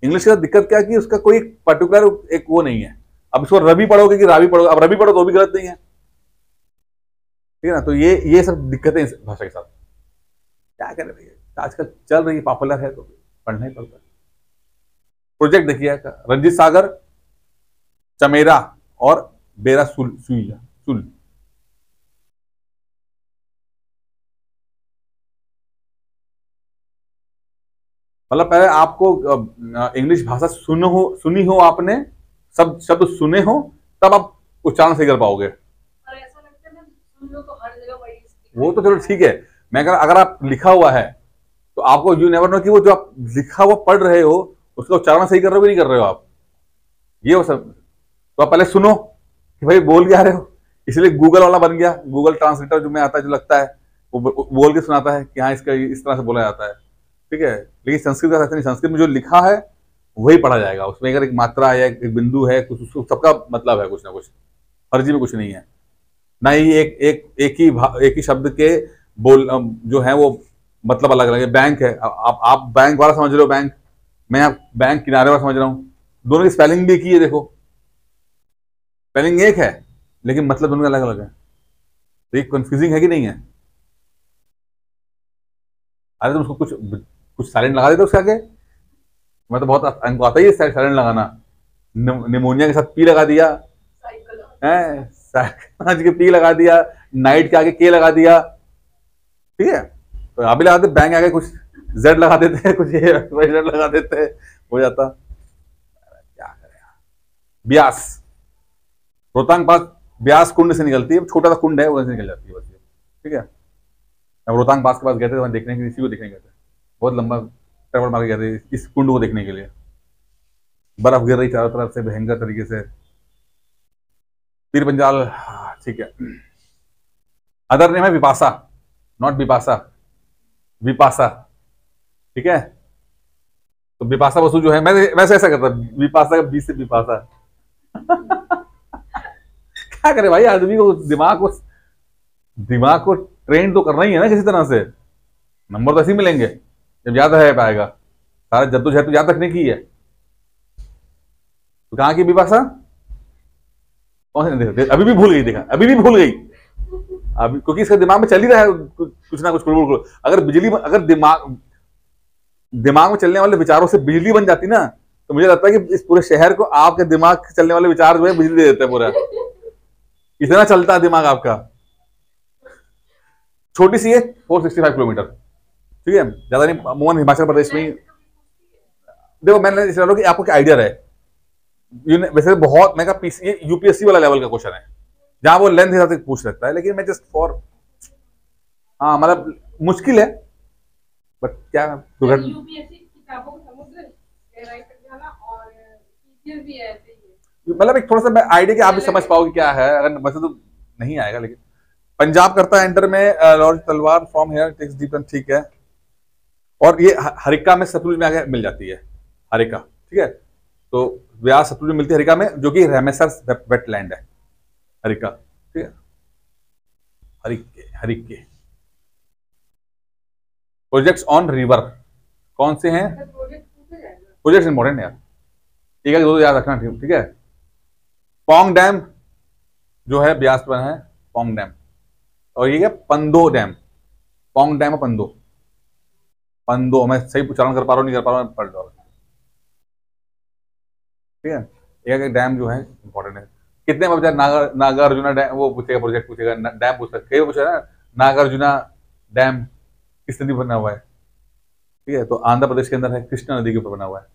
इंग्लिश के साथ दिक्कत क्या है कि उसका कोई पर्टिकुलर एक वो नहीं है। अब इसको रवि पढ़ोगे कि रावी पढ़ोगे? अब रवि पढ़ो तो भी गलत नहीं है, ठीक है ना? तो ये ये सब दिक्कतें इस भाषा के साथ, क्या करें भैया, आजकल चल रही है, पॉपुलर है तो पढ़ना ही पड़ता है। प्रोजेक्ट देखिए, रंजीत सागर, चमेरा और बेरा सुइया सुल, मतलब पहले आपको इंग्लिश भाषा सुनो हो, सुनी हो आपने, सब शब्द सुने हो, तब आप उच्चारण से कर पाओगे। तो हर जगह वो तो चलो ठीक है, मैं कह, अगर आप लिखा हुआ है तो आपको यू नेवर नो कि वो जो आप लिखा हुआ पढ़ रहे हो उसका उच्चारण सही कर रहे हो कि नहीं कर रहे हो आप, ये वो सब। तो आप पहले सुनो कि भाई बोल क्या रहे हो, इसलिए गूगल वाला बन गया, गूगल ट्रांसलेटर जो में आता है, जो लगता है वो बोल के सुनाता है कि हाँ इसका इस तरह से बोला जाता है, ठीक है? लेकिन संस्कृत का ऐसा नहीं, संस्कृत में जो लिखा है वही पढ़ा जाएगा, उसमें अगर एक मात्रा या एक बिंदु है कुछ, सबका मतलब है कुछ ना कुछ, फर्जी में कुछ नहीं है ना ही एक एक एक ही एक ही शब्द के बोल जो है वो मतलब अलग अलग है। बैंक है, आप आप बैंक वाला समझ रहे हो बैंक, मैं आप बैंक किनारे वाला समझ रहा हूँ, दोनों की स्पेलिंग भी की है, देखो स्पेलिंग एक है लेकिन मतलब दोनों का अलग अलग है, तो ये कंफ्यूजिंग है कि नहीं है? अरे तुम उसको कुछ कुछ साइलेंट लगा देते हो उसके आगे, मैं तो बहुत हमको आता ही है साइलेंट लगाना, निमोनिया के साथ पी लगा दिया है, आज के पी लगा दिया, नाइट के आगे के लगा दिया, ठीक है? तो अभी लगा देते, बैंक आगे कुछ जेड लगा देते हैं, कुछ ये जेड लगा देते हैं, हो जाता क्या करें यार। ब्यास, रोहतांग पास ब्यास कुंड से निकलती है, छोटा सा कुंड है वहां से निकल जाती है बस, ठीक है? अब रोहतांग पास के पास गए थे, वहां देखने के लिए, इसी को देखने गए थे, बहुत लंबा ट्रेवल मार के गए थे इस कुंड को देखने के लिए। बर्फ गिर रही चारों तरफ से भयंकर तरीके से, पीर पंजाल, ठीक है? अदर नेम है विपासा, नॉट विपासा, विपासा, ठीक है? तो विपासा वसु जो है, मैं वैसे ऐसा करता, विपासा का बी से विपासा। क्या करे भाई, आदमी को दिमाग को दिमाग को ट्रेन तो करना ही है ना किसी तरह से, नंबर तो ऐसे मिलेंगे जब याद रह पाएगा, सारा जद्दोजहद तो याद रखने की है। तो कहाँ की विपासा, अभी भी भूल गई, देखा अभी भी भूल गई अभी, क्योंकि इसका दिमाग में चल ही रहा है कुछ ना कुछ, कुल कुल कुल। अगर बिजली, अगर दिमाग दिमाग में चलने वाले विचारों से बिजली बन जाती ना, तो मुझे लगता है कि इस पूरे शहर को आपके दिमाग से चलने वाले विचार जो है बिजली दे देते हैं पूरा। इतना चलता है दिमाग आपका। छोटी सी है, चार सौ पैंसठ किलोमीटर, ठीक है, ज्यादा नहीं। मोहन हिमाचल प्रदेश में ही। देखो मैंने इस कि आपको क्या आइडिया है, वैसे बहुत मैं पीसी यूपीएससी वाला लेवल का क्वेश्चन है जहां वो लेंथ हिसाब से पूछ सकता है, लेकिन मैं जस्ट फॉर, हाँ मतलब मुश्किल है बट क्या मतलब एक थोड़ा सा मैं आइडिया कि आप भी समझ पाओगे क्या है। अगर वैसे तो नहीं आएगा, लेकिन पंजाब करता है एंटर में लॉर्ड तलवार from here takes deep and, ठीक है। और ये हरिका में सतलुज में आगे मिल जाती है हरिका, ठीक है। तो ब्यास सतलुज में मिलती है हरिका में, जो कि रामेसर वेटलैंड है हरिका, ठीक है। Harike Harike projects on river कौन से हैं? प्रोजेक्ट्स इंपॉर्टेंट है यार, ठीक है, दो याद रखना, ठीक है। पोंग डैम जो है ब्यास पर है, पोंग डैम। और ये क्या, पंदो डैम। पोंग डैम और पंदो, पंदो मैं सही उच्चारण कर पा रहा हूँ नहीं कर पा रहा हूँ, पढ़ लो, ठीक है। एक डैम जो है इंपॉर्टेंट है। कितने में बचा? नागर नागार्जुना डैम वो पूछेगा, प्रोजेक्ट पूछेगा, डैम पूछ सकते, कई पूछा ना। नागार्जुना डैम किस नदी बना हुआ है, ठीक है, तो आंध्र प्रदेश के अंदर है, कृष्णा नदी के ऊपर बना हुआ है।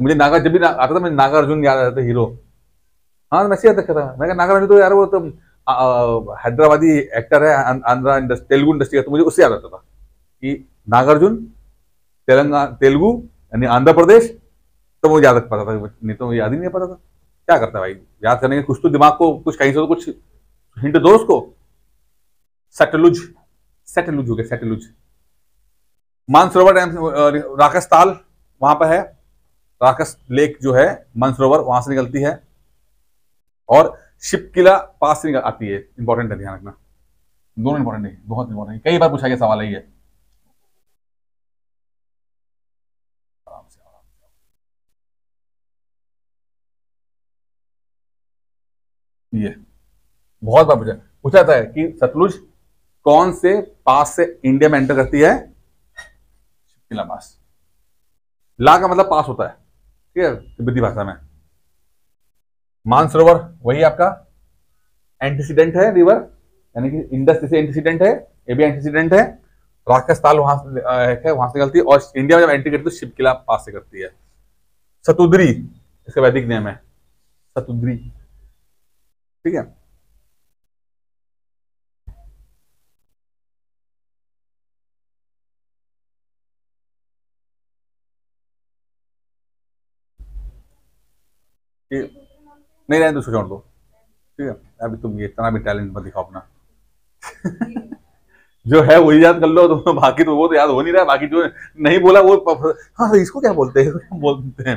मुझे नागर जब भी ना, आता था मुझे नागार्जुन याद आता था, हीरो। हाँ मैं याद रखा था, मैं नागार्जुन तो यार वो तो हैदराबादी एक्टर है, आंध्रा इंडस्ट्री तेलुगु इंडस्ट्री का, तो मुझे उससे याद आता था कि नागार्जुन तेलंगा तेलुगु यानी आंध्र प्रदेश, तो मुझे याद रख पाता था, नहीं तो याद ही नहीं पाता था। क्या करता भाई, याद करने के कुछ तो दिमाग को कुछ कहीं से तो कुछ हिंट दो उसको। सतलुज, सतलुज हो गया, सतलुज। मानसरोवर डैम, राकस ताल वहां पर है, राकस लेक जो है मानसरोवर वहां से निकलती है। और शिप किला पास से आती है, इंपॉर्टेंट है, ध्यान रखना। दोनों इंपॉर्टेंट है, बहुत इंपॉर्टेंट है, कई बार पूछा गया सवाल है ये। ये बहुत बार पूछा पूछा जाता है कि सतलुज कौन से पास से इंडिया में एंटर करती है? शिप किला पास। ला का मतलब पास होता है, ठीक है, तिब्बती भाषा में। मानसरोवर वही आपका एंटीसीडेंट है रिवर, यानी कि इंडस जैसे एंटीसीडेंट है, ये भी एंटीसीडेंट है। राकस ताल वहां से है, वहां से निकलती है। और इंडिया में जब एंट्री करती है तो शिप किला पास से करती है। सतुद्री इसका वैदिक नेम है, सतुद्री, ठीक है। ये नहीं रहे दूसरे छोड़ दो, ठीक है। अभी तुम ये इतना भी टैलेंट मत दिखाओ अपना जो है वही याद कर लो तुम, बाकी तो वो तो याद हो नहीं रहा, बाकी जो नहीं बोला वो हाँ इसको क्या बोलते हैं बोलते हैं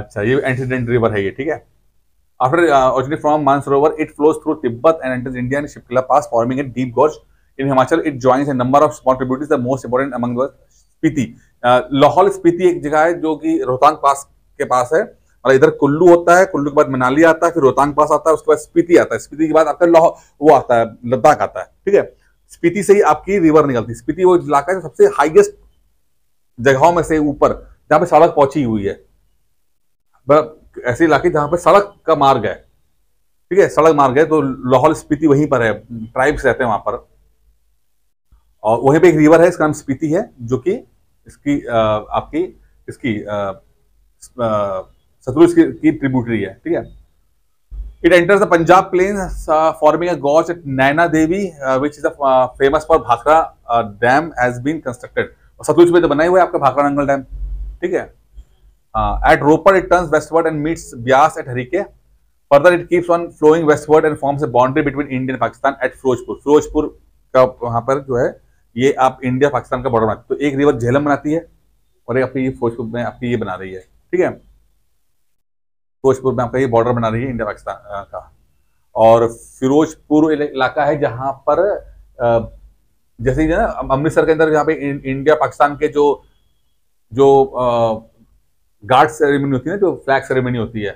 अच्छा ये एंटीसीडेंट रिवर है ये, ठीक है। After originate from Mansarovar it flows through Tibet and enters India and Shipki La pass forming a deep gorge in Himachal. It joins a number of small tributaries, the most important among Spiti. Lahaul Spiti एक जगह है जो कि रोहतांग पास के पास है, और इधर कुल्लू होता है, कुल्लू के बाद मनाली आता है, फिर रोहतांग पास आता है, उसके बाद स्पीति आता है, स्पीति के बाद आपका लाहौर वो आता है, लद्दाख आता है, ठीक है। स्पीति से ही आपकी रिवर निकलती है। स्पीति वो इलाका है सबसे हाईएस्ट जगहों में से ऊपर, जहां पर सड़क पहुंची हुई है, ऐसे इलाके जहां पर सड़क का मार्ग है, ठीक है, सड़क मार्ग है। तो लाहौल स्पीति वहीं पर है, ट्राइब्स रहते हैं वहां पर, और वहीं पर एक रिवर है इसका नाम स्पीति है, जो कि इसकी आपकी इसकी सतलुज की, की ट्रिब्यूटरी है, ठीक है। It enters the Punjab plains forming a gorge at Naina Devi which is famous for Bhakra dam has been constructed. Sutlej में तो बनाए हुए आपका भाखड़ा नंगल डैम, ठीक है। At Ropar it turns westward and meets Beas at Harike. Further it keeps on flowing westward and forms a boundary between India and Pakistan at Firozpur. Firozpur का वहां पर जो है ये आप इंडिया पाकिस्तान का बॉर्डर बनाते, तो एक रिवर झेलम बनाती है और एक आपकी फिरोजपुर में आपकी ये बना रही है, ठीक है। फिरोजपुर में आपका ये बॉर्डर बना रही है इंडिया पाकिस्तान का। और फिरोजपुर इलाका है जहां पर जैसे ही ना अमृतसर के अंदर जहाँ पे इंडिया पाकिस्तान के जो जो गार्ड सेरेमनी होती है ना, जो फ्लैग सेरेमनी होती है,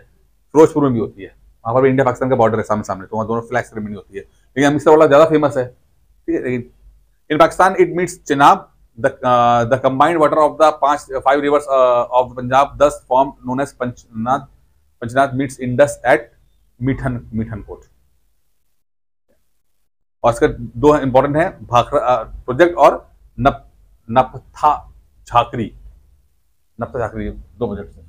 फिरोजपुर में भी होती है, वहाँ पर भी इंडिया पाकिस्तान का बॉर्डर है सामने सामने, तो वहाँ दोनों फ्लैग सेरेमनी होती है, लेकिन अमृतसर वाला ज़्यादा फेमस है, ठीक है। लेकिन in Pakistan it meets Chenab the uh, the combined water of the five, five rivers uh, of Punjab thus formed known as Panchnath. Panchnath meets Indus at Mithan Mithankot. और इसका दो इंपॉर्टेंट है भाखरा प्रोजेक्ट और नप नपथा झाकरी नपथा झाकरी दो प्रोजेक्ट हैं।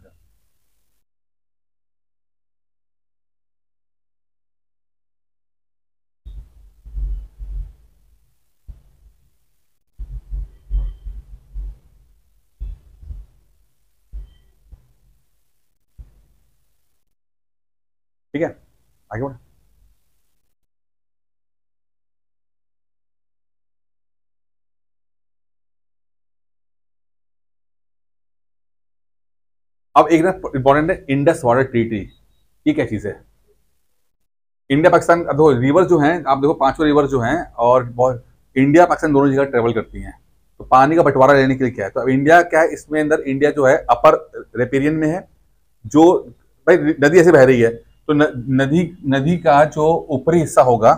ठीक है, आगे बढ़। अब एक ना इंपॉर्टेंट है इंडस वाटर ट्रीटी, ये क्या चीज है? इंडिया पाकिस्तान, अब देखो रिवर जो हैं, आप देखो पांचों रिवर जो हैं और बहुत इंडिया पाकिस्तान दोनों जगह ट्रेवल करती हैं, तो पानी का बंटवारा लेने के लिए क्या है? तो अब इंडिया क्या है इसमें अंदर, इंडिया जो है अपर रेपेरियन में है, जो भाई नदी ऐसे बह रही है तो न, नदी नदी का जो ऊपरी हिस्सा होगा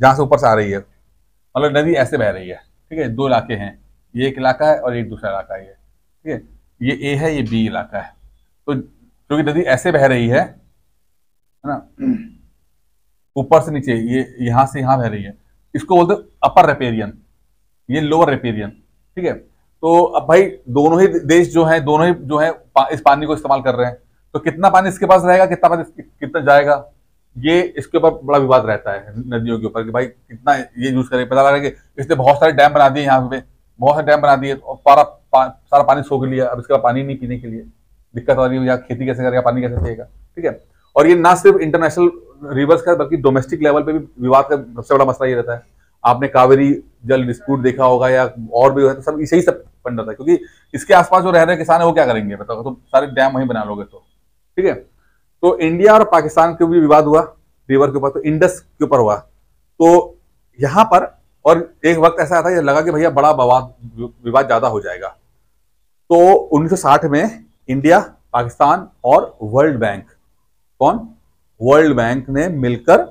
जहाँ से ऊपर से आ रही है, मतलब नदी ऐसे बह रही है, ठीक है। दो इलाके हैं, ये एक इलाका है और एक दूसरा इलाका है, ठीक है, ये ए है ये बी इलाका है। तो क्योंकि नदी ऐसे बह रही है ना ऊपर से नीचे, ये यहाँ से यहाँ बह रही है, इसको बोलते हैं अपर रेपेरियन, ये लोअर रेपेरियन, ठीक है। तो अब भाई दोनों ही देश जो है दोनों ही जो है पा, इस पानी को इस्तेमाल कर रहे हैं, तो कितना पानी इसके पास रहेगा, कितना पानी कितना जाएगा, ये इसके ऊपर बड़ा विवाद रहता है नदियों के ऊपर कि भाई कितना ये यूज करें। पता लगा कि इसने बहुत सारे डैम बना दिए, यहाँ पे बहुत सारे डैम बना दिए और सारा पा, सारा पानी सो के लिया, अब इसके बाद पानी नहीं पीने के लिए दिक्कत हो रही है, या खेती कैसे करेगा, पानी कैसे पिएगा, ठीक है। और ये ना सिर्फ इंटरनेशनल रिवर्स का बल्कि डोमेस्टिक लेवल पे भी विवाद का सबसे बड़ा मसला ये रहता है। आपने कावेरी जल डिस्प्यूट देखा होगा या और भी, तो सब इसे ही सब फंड रहता है, क्योंकि इसके आसपास जो रह रहे किसान है वो क्या करेंगे बताओ, तो सारे डैम वहीं बना लोगे तो, ठीक है। तो इंडिया और पाकिस्तान के भी विवाद हुआ रिवर के ऊपर, तो इंडस के ऊपर हुआ, तो यहाँ पर और एक वक्त ऐसा आता है लगा कि भैया बड़ा विवाद विवाद ज्यादा हो जाएगा। तो उन्नीस सौ साठ में इंडिया पाकिस्तान और वर्ल्ड बैंक, कौन वर्ल्ड बैंक ने मिलकर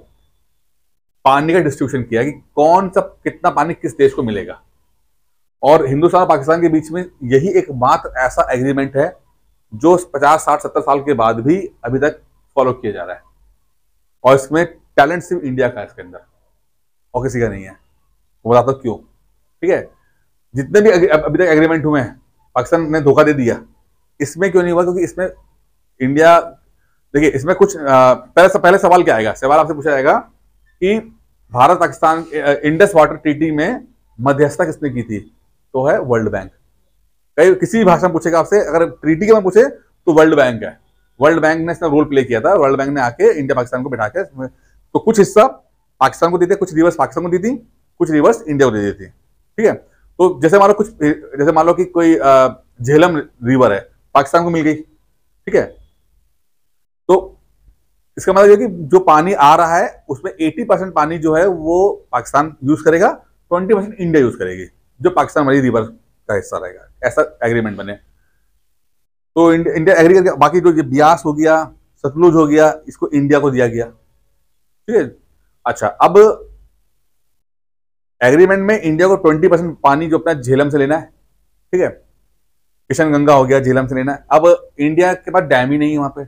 पानी का डिस्ट्रीब्यूशन किया कि कौन सा कितना पानी किस देश को मिलेगा, और हिंदुस्तान और पाकिस्तान के बीच में यही एक मात्र ऐसा एग्रीमेंट है जो पचास साठ सत्तर साल के बाद भी अभी तक फॉलो किया जा रहा है, और इसमें टैलेंट सिर्फ इंडिया का है इसके अंदर और किसी का नहीं है, वो बताता हूँ क्यों, ठीक है। जितने भी अग्रे, अभी तक एग्रीमेंट हुए हैं पाकिस्तान ने धोखा दे दिया, इसमें क्यों नहीं हुआ? क्योंकि इसमें इंडिया, देखिए इसमें कुछ आ, पहले से पहले सवाल क्या आएगा, सवाल आपसे पूछा जाएगा कि Bharat Pakistan Indus water treaty में मध्यस्थता किसने की थी, तो है वर्ल्ड बैंक। किसी भी भाषा में पूछेगा आपसे, अगर ट्रीटी के में पूछे तो वर्ल्ड बैंक है, वर्ल्ड बैंक ने इसमें रोल प्ले किया था, वर्ल्ड बैंक ने आके इंडिया पाकिस्तान को बिठा के इसमें तो कुछ हिस्सा पाकिस्तान को देते, कुछ रिवर्स पाकिस्तान को दी थी, कुछ रिवर्स इंडिया को दे देती, ठीक है। तो जैसे मान लो कुछ, जैसे मान लो कि कोई झेलम रिवर है पाकिस्तान को मिल गई, ठीक है, तो इसका मतलब यह कि जो पानी आ रहा है उसमें अस्सी परसेंट पानी जो है वो पाकिस्तान यूज करेगा, बीस परसेंट इंडिया यूज करेगी, जो पाकिस्तान वाली रिवर का हिस्सा रहेगा, ऐसा एग्रीमेंट बने। तो इंडिया एग्री करके बाकी जो ये ब्यास हो गया सतलुज हो गया इसको इंडिया को दिया गया, ठीक है। अच्छा, अब एग्रीमेंट में इंडिया को बीस परसेंट पानी जो अपना झेलम से लेना है, ठीक है, किशन गंगा हो गया झेलम से लेना है। अब इंडिया के पास डैम ही नहीं है वहां पे,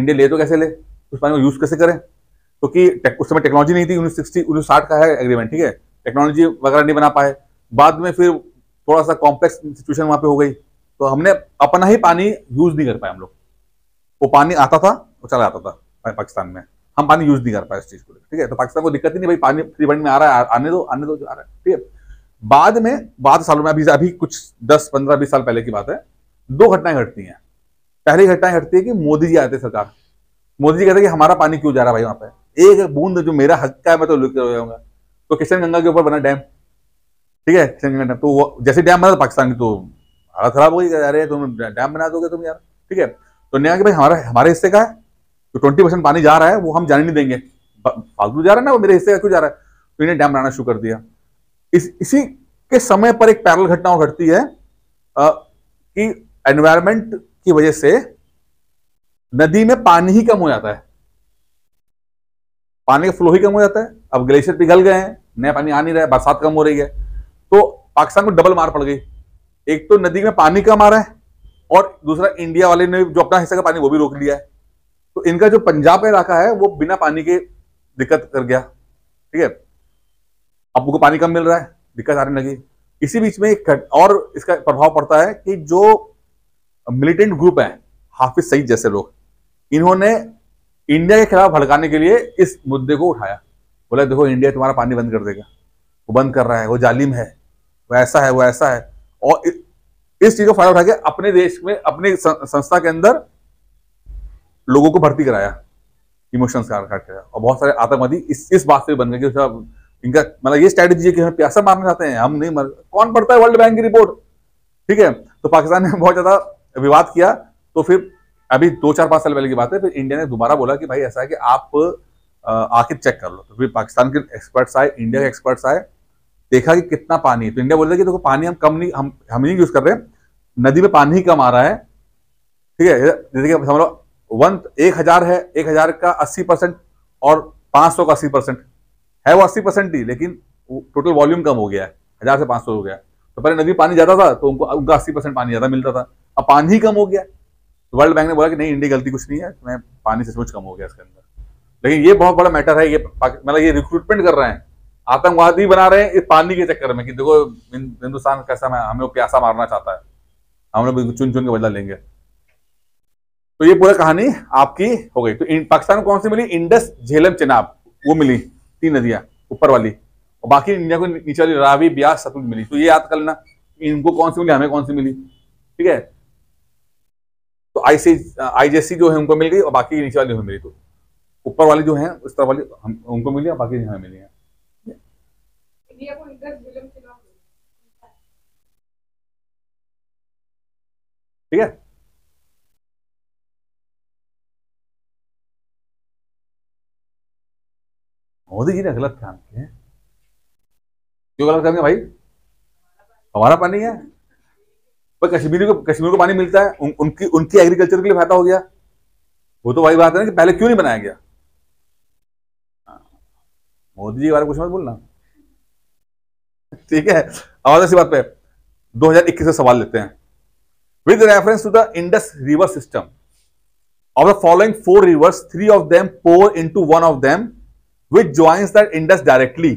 इंडिया ले तो कैसे ले, उस पानी को यूज कैसे करें, क्योंकि तो उस समय टेक्नोलॉजी नहीं थी, उन्नीस सिक्सटी उन्नीस साठ का है एग्रीमेंट, ठीक है, टेक्नोलॉजी वगैरह नहीं बना पाए, बाद में फिर थोड़ा सा कॉम्प्लेक्स सिचुएशन वहां पे हो गई, तो हमने अपना ही पानी यूज नहीं कर पाए हम लोग, वो पानी आता था वो चला जाता था पाकिस्तान में, हम पानी यूज नहीं कर पाए इस चीज को, ठीक है। तो पाकिस्तान को दिक्कत ही नहीं, भाई पानी फ्री बंड में आ रहा है, आने दो आने दो जो आ रहा है, ठीक है। बाद में बाद सालों में, अभी अभी कुछ दस पंद्रह बीस साल पहले की बात है, दो घटनाएं घटती हैं। पहली घटनाएं घटती है कि मोदी जी आते, सरकार मोदी जी कहते हैं कि हमारा पानी क्यों जा रहा है भाई वहां पे, एक बूंद जो मेरा हक का है मैं तो लेकर हो जाऊंगा। तो किशन गंगा के ऊपर बना डैम, ठीक है, किशन गंगा डैम, तो वो जैसे डैम बना पाकिस्तान की तो हालत खराब हो गई, जा रहे तुम डैम बना दोगे तुम यार, ठीक है। तो नया कि भाई हमारा हमारे हिस्से का है तो ट्वेंटी परसेंट पानी जा रहा है वो हम जाने नहीं देंगे, फालतू जा रहा है ना, वो मेरे हिस्से का क्यों जा रहा है, तो इन्हें डैम बनाना शुरू कर दिया। इस इसी के समय पर एक पैरल घटना और घटती है आ, कि एनवायरमेंट की वजह से नदी में पानी ही कम हो जाता है, पानी का फ्लो ही कम हो जाता है। अब ग्लेशियर पिघल गए हैं, नया पानी आ नहीं रहा है, बरसात कम हो रही है, तो पाकिस्तान को डबल मार पड़ गई, एक तो नदी में पानी कम आ रहा है और दूसरा इंडिया वाले ने जो अपना हिस्सा का पानी वो भी रोक लिया है, तो इनका जो पंजाब का इलाका है वो बिना पानी के दिक्कत कर गया। ठीक है, अब उनको पानी कम मिल रहा है, दिक्कत आने लगी। इसी बीच में एक और इसका प्रभाव पड़ता है कि जो मिलिटेंट ग्रुप है हाफिज सईद जैसे लोग, इन्होंने इंडिया के खिलाफ भड़काने के लिए इस मुद्दे को उठाया, बोला देखो इंडिया तुम्हारा पानी बंद कर देगा, वो बंद कर रहा है, वो जालिम है, वो ऐसा है, वो ऐसा है, और इस चीज को फायदा उठा के अपने देश में अपने संस्था के अंदर लोगों को भर्ती कराया, इमोशंस काट कराया, और बहुत सारे आतंकवादी इस इस बात से बन गए कि इनका मतलब ये स्ट्रैटेजी है कि हम प्यासा मारना चाहते हैं, हम नहीं मर, कौन पढ़ता है वर्ल्ड बैंक की रिपोर्ट। ठीक है, तो पाकिस्तान ने बहुत ज्यादा विवाद किया, तो फिर अभी दो चार पांच साल पहले की बात है, फिर इंडिया ने दोबारा बोला कि भाई ऐसा है कि आप आके चेक कर लो, तो फिर पाकिस्तान के एक्सपर्ट्स आए, इंडिया के एक्सपर्ट्स आए, देखा कि कितना पानी है, तो इंडिया बोल रहा है कि देखो पानी हम कम नहीं हम हम नहीं यूज कर रहे, नदी में पानी कम आ रहा है। ठीक है, जैसे कि समझ लो वन एक हजार है, एक हजार का अस्सी परसेंट और पांच सौ का अस्सी परसेंट है, वो अस्सी परसेंट ही, लेकिन टोटल वॉल्यूम कम हो गया है, हजार से पांच सौ हो गया, तो पहले नदी पानी ज्यादा था तो उनको उनका अस्सी परसेंट पानी ज्यादा मिलता था, अब पानी ही कम हो गया। वर्ल्ड बैंक ने बोला कि नहीं इंडिया गलती कुछ नहीं है, मैं पानी सचमुच कम हो गया इसके अंदर, लेकिन ये बहुत बड़ा मैटर है, ये मतलब ये रिक्रूटमेंट कर रहे हैं, आतंकवादी बना रहे हैं इस पानी के चक्कर में कि देखो हिंदुस्तान कैसा है, हमें प्यासा मारना चाहता है, हम लोग चुन चुन के बदला लेंगे। तो ये पूरा कहानी आपकी हो गई। तो पाकिस्तान को कौन सी मिली, इंडस झेलम चेनाब वो मिली, तीन नदियां ऊपर वाली, और बाकी इंडिया को नीचे वाली रावी ब्यास सतलुज मिली। तो ये याद कर लेना इनको कौन सी मिली, हमें कौन सी मिली। ठीक है, तो आईसी आईजेसी जो है उनको मिल गई और बाकी नीचे वाली हमें मिली, तो ऊपर वाली जो है उस तरफ वाली हम उनको मिली और बाकी हमें मिली है। इंडिया को इंडस झेलम चेनाब, ठीक है, मोदी जी ने गलत काम किया, क्यों गलत काम किया भाई, हमारा पानी है, पर कश्मीरी को कश्मीर को पानी मिलता है, उन, उनकी उनकी एग्रीकल्चर के लिए फायदा हो गया, वो तो वही बात है ना कि पहले क्यों नहीं बनाया गया। मोदी जी के बारे में कुछ मत बोलना, ठीक है। अब ऐसी बात पे दो हज़ार इक्कीस से सवाल लेते हैं, with reference to the Indus river system of the following four rivers, three of them pour into one of them which joins that Indus directly,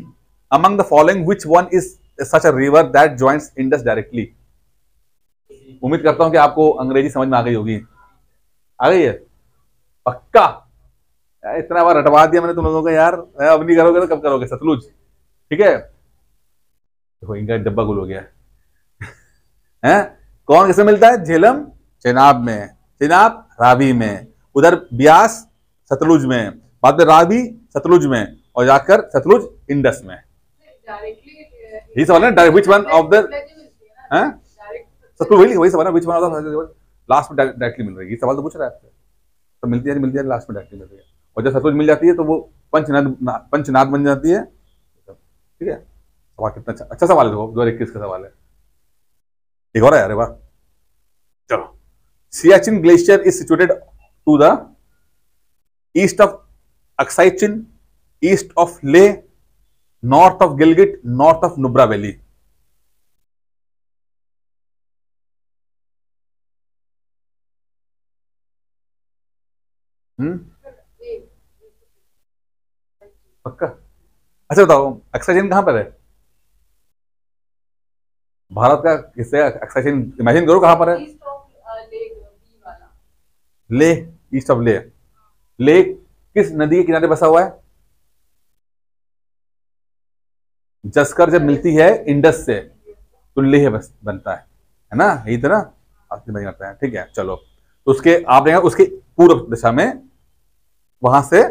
among the following which one is such a river that joins Indus directly। उम्मीद करता हूं कि आपको अंग्रेजी समझ में आ गई होगी, आ गई है पक्का, इतना बार रटवा दिया मैंने तुम लोगों को यार, अब नहीं करोगे तो कब करोगे। सतलुज, ठीक है, देखो इनका डब्बा गुल हो गया है। कौन किसमें मिलता है, झेलम चेनाब में, चेनाब रावी में, उधर ब्यास सतलुज में, बाद में रावी सतलुज में, और जाकर सतलुज इंडस में। ये सवाल है ना which one of the Sutlej, वही सवाल है which one of the last में डायरेक्टली मिल रही है, सवाल तो पूछ रहा है आपसे, तो मिलती है मिलती है लास्ट में डायरेक्टली मिल रही है, और जब सतलुज मिल जाती है तो वो पंचनाद पंचनाद बन जाती है। ठीक है, सवाल कितना अच्छा अच्छा सवाल है, दो हजार इक्कीस का सवाल है। एक और है, अरे वाह, चलो। Siachen glacier is situated to the east of Aksai Chin, east of Leh, north of Gilgit, north of Nubra valley. हम्म, पक्का। अच्छा बताओ, अक्साई चिन कहां पर है, भारत का किससे अक्साई चिन, इमेजिन करो कहां पर है, ले, ईस्ट ऑफ ले, ले किस नदी के किनारे बसा हुआ है, जस्कर जब मिलती है इंडस से तो लेह बनता है, है ना, यही तो ना बनता है। ठीक है, चलो, तो उसके आप उसके पूर्व दिशा में वहां से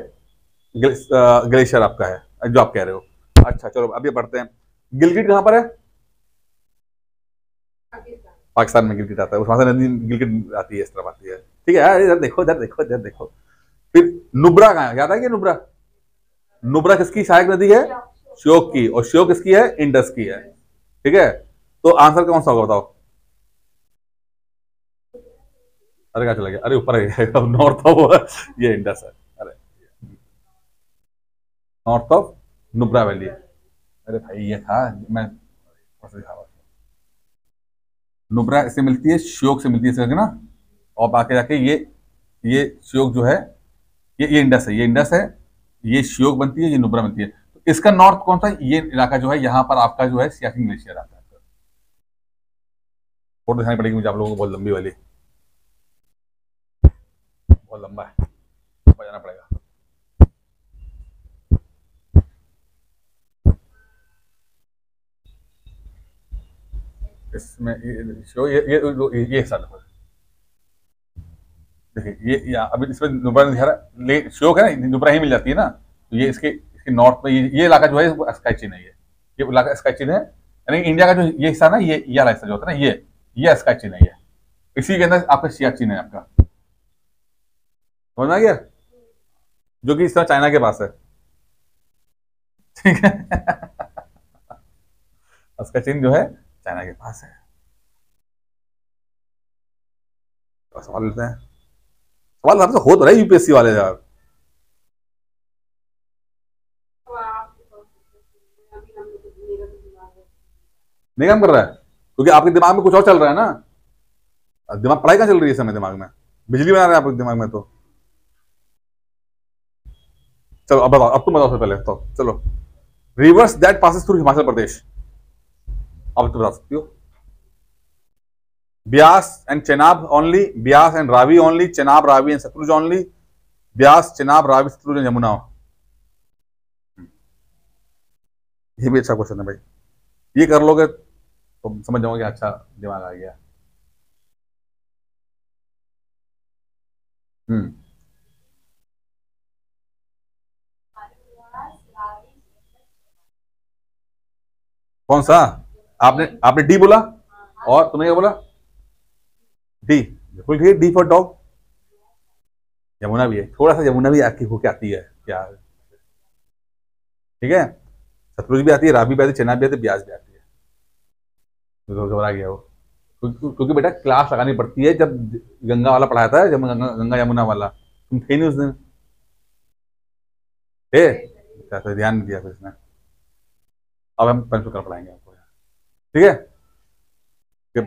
ग्लेशियर आपका है जो आप कह रहे हो। अच्छा चलो, अब ये पढ़ते हैं, गिलगिट कहां पर है, पाकिस्तान में गिलगिट आता है, वहां से नदी गिलगिट आती है, इस तरफ आती है। ठीक है, इधर देखो इधर देखो इधर देखो। फिर नुब्रा कहां है, याद है क्या, नुब्रा, नुब्रा किसकी सहायक नदी है, श्योक की, और श्योक किसकी है, इंडस की है। ठीक है, तो आंसर कौन सा होगा बताओ, अरे क्या चला गया, अरे ऊपर नॉर्थ ऑफ ये इंडस है, अरे नॉर्थ ऑफ नुब्रा वैली, अरे भाई ये था मैं नुब्रा इससे मिलती है, श्योक से मिलती है इसके ना, और आके जाके ये ये श्योक जो है ये ये इंडस है, ये इंडस है, ये श्योक बनती है, ये नुब्रा बनती है। तो इसका नॉर्थ कौन सा, ये इलाका जो है यहाँ पर आपका जो है सियाचिन ग्लेशियर आता है। फोटो दिखानी पड़ेगी मुझे आप लोगों को, बहुत लंबी वाली, बहुत लंबा है, बजाना पड़ेगा। इसमें ये ये ये ये साल देखिए ये या अभी इसमें नुब्रा दिखा रहा है, श्योक है ना, नुब्रा ही मिल जाती है ना। तो ये इसके इसके नॉर्थ में ये ये इलाका जो है स्काई चिन्ह है, ये ये इलाका स्काई चिन्ह है, यानी इंडिया का जो ये हिस्सा ना, ये ये हिस्सा जो होता है ना, ये ये स्काई चिन्ह है, ये इसी के अंदर आपका सियाचिन है आपका, समझ में आ गया, जो कि इस तरह चाइना के पास है, ठीक है। स्काई चिन्ह जो है चाइना के पास है। तो सवाल लेते हैं, सवाल आपसे हो तो रहा है यूपीएससी वाले जवाब। नहीं काम कर रहा है क्योंकि आपके दिमाग में कुछ और चल रहा है ना, दिमाग पढ़ाई कहाँ चल रही है इस समय, दिमाग में बिजली बना रहे हैं आपके दिमाग में। तो चलो अब बताओ, अब तुम बताओ सबसे पहले तो, चलो rivers that passes through Himachal Pradesh, अब तो बता सकती हो। Beas and Chenab only, Beas and Ravi only, Chenab Ravi and Sutlej only, Beas Chenab Ravi Sutlej and Yamuna. ये भी अच्छा क्वेश्चन है भाई, ये कर लोगे तो समझ जाओगे, अच्छा दिमाग आ गया। हम्म कौन सा आपने आपने डी बोला और तुमने क्या बोला, डी बिल्कुल ठीक है, डी फॉर डॉग। यमुना भी है, थोड़ा सा यमुना भी आती होके आती है यार, ठीक है। सतलुज भी आती है, रावी भी आती है, चेनाब भी आती है, ब्यास भी आती है। तो घबरा गया वो, क्योंकि बेटा क्लास लगानी पड़ती है, जब गंगा वाला पढ़ाया था, जब गंगा, गंगा यमुना वाला तुम थे नहीं उस दिन, ठीक है, ध्यान दिया फिर इसने। अब हम पेंसिल कर पढ़ाएंगे आपको, ठीक है।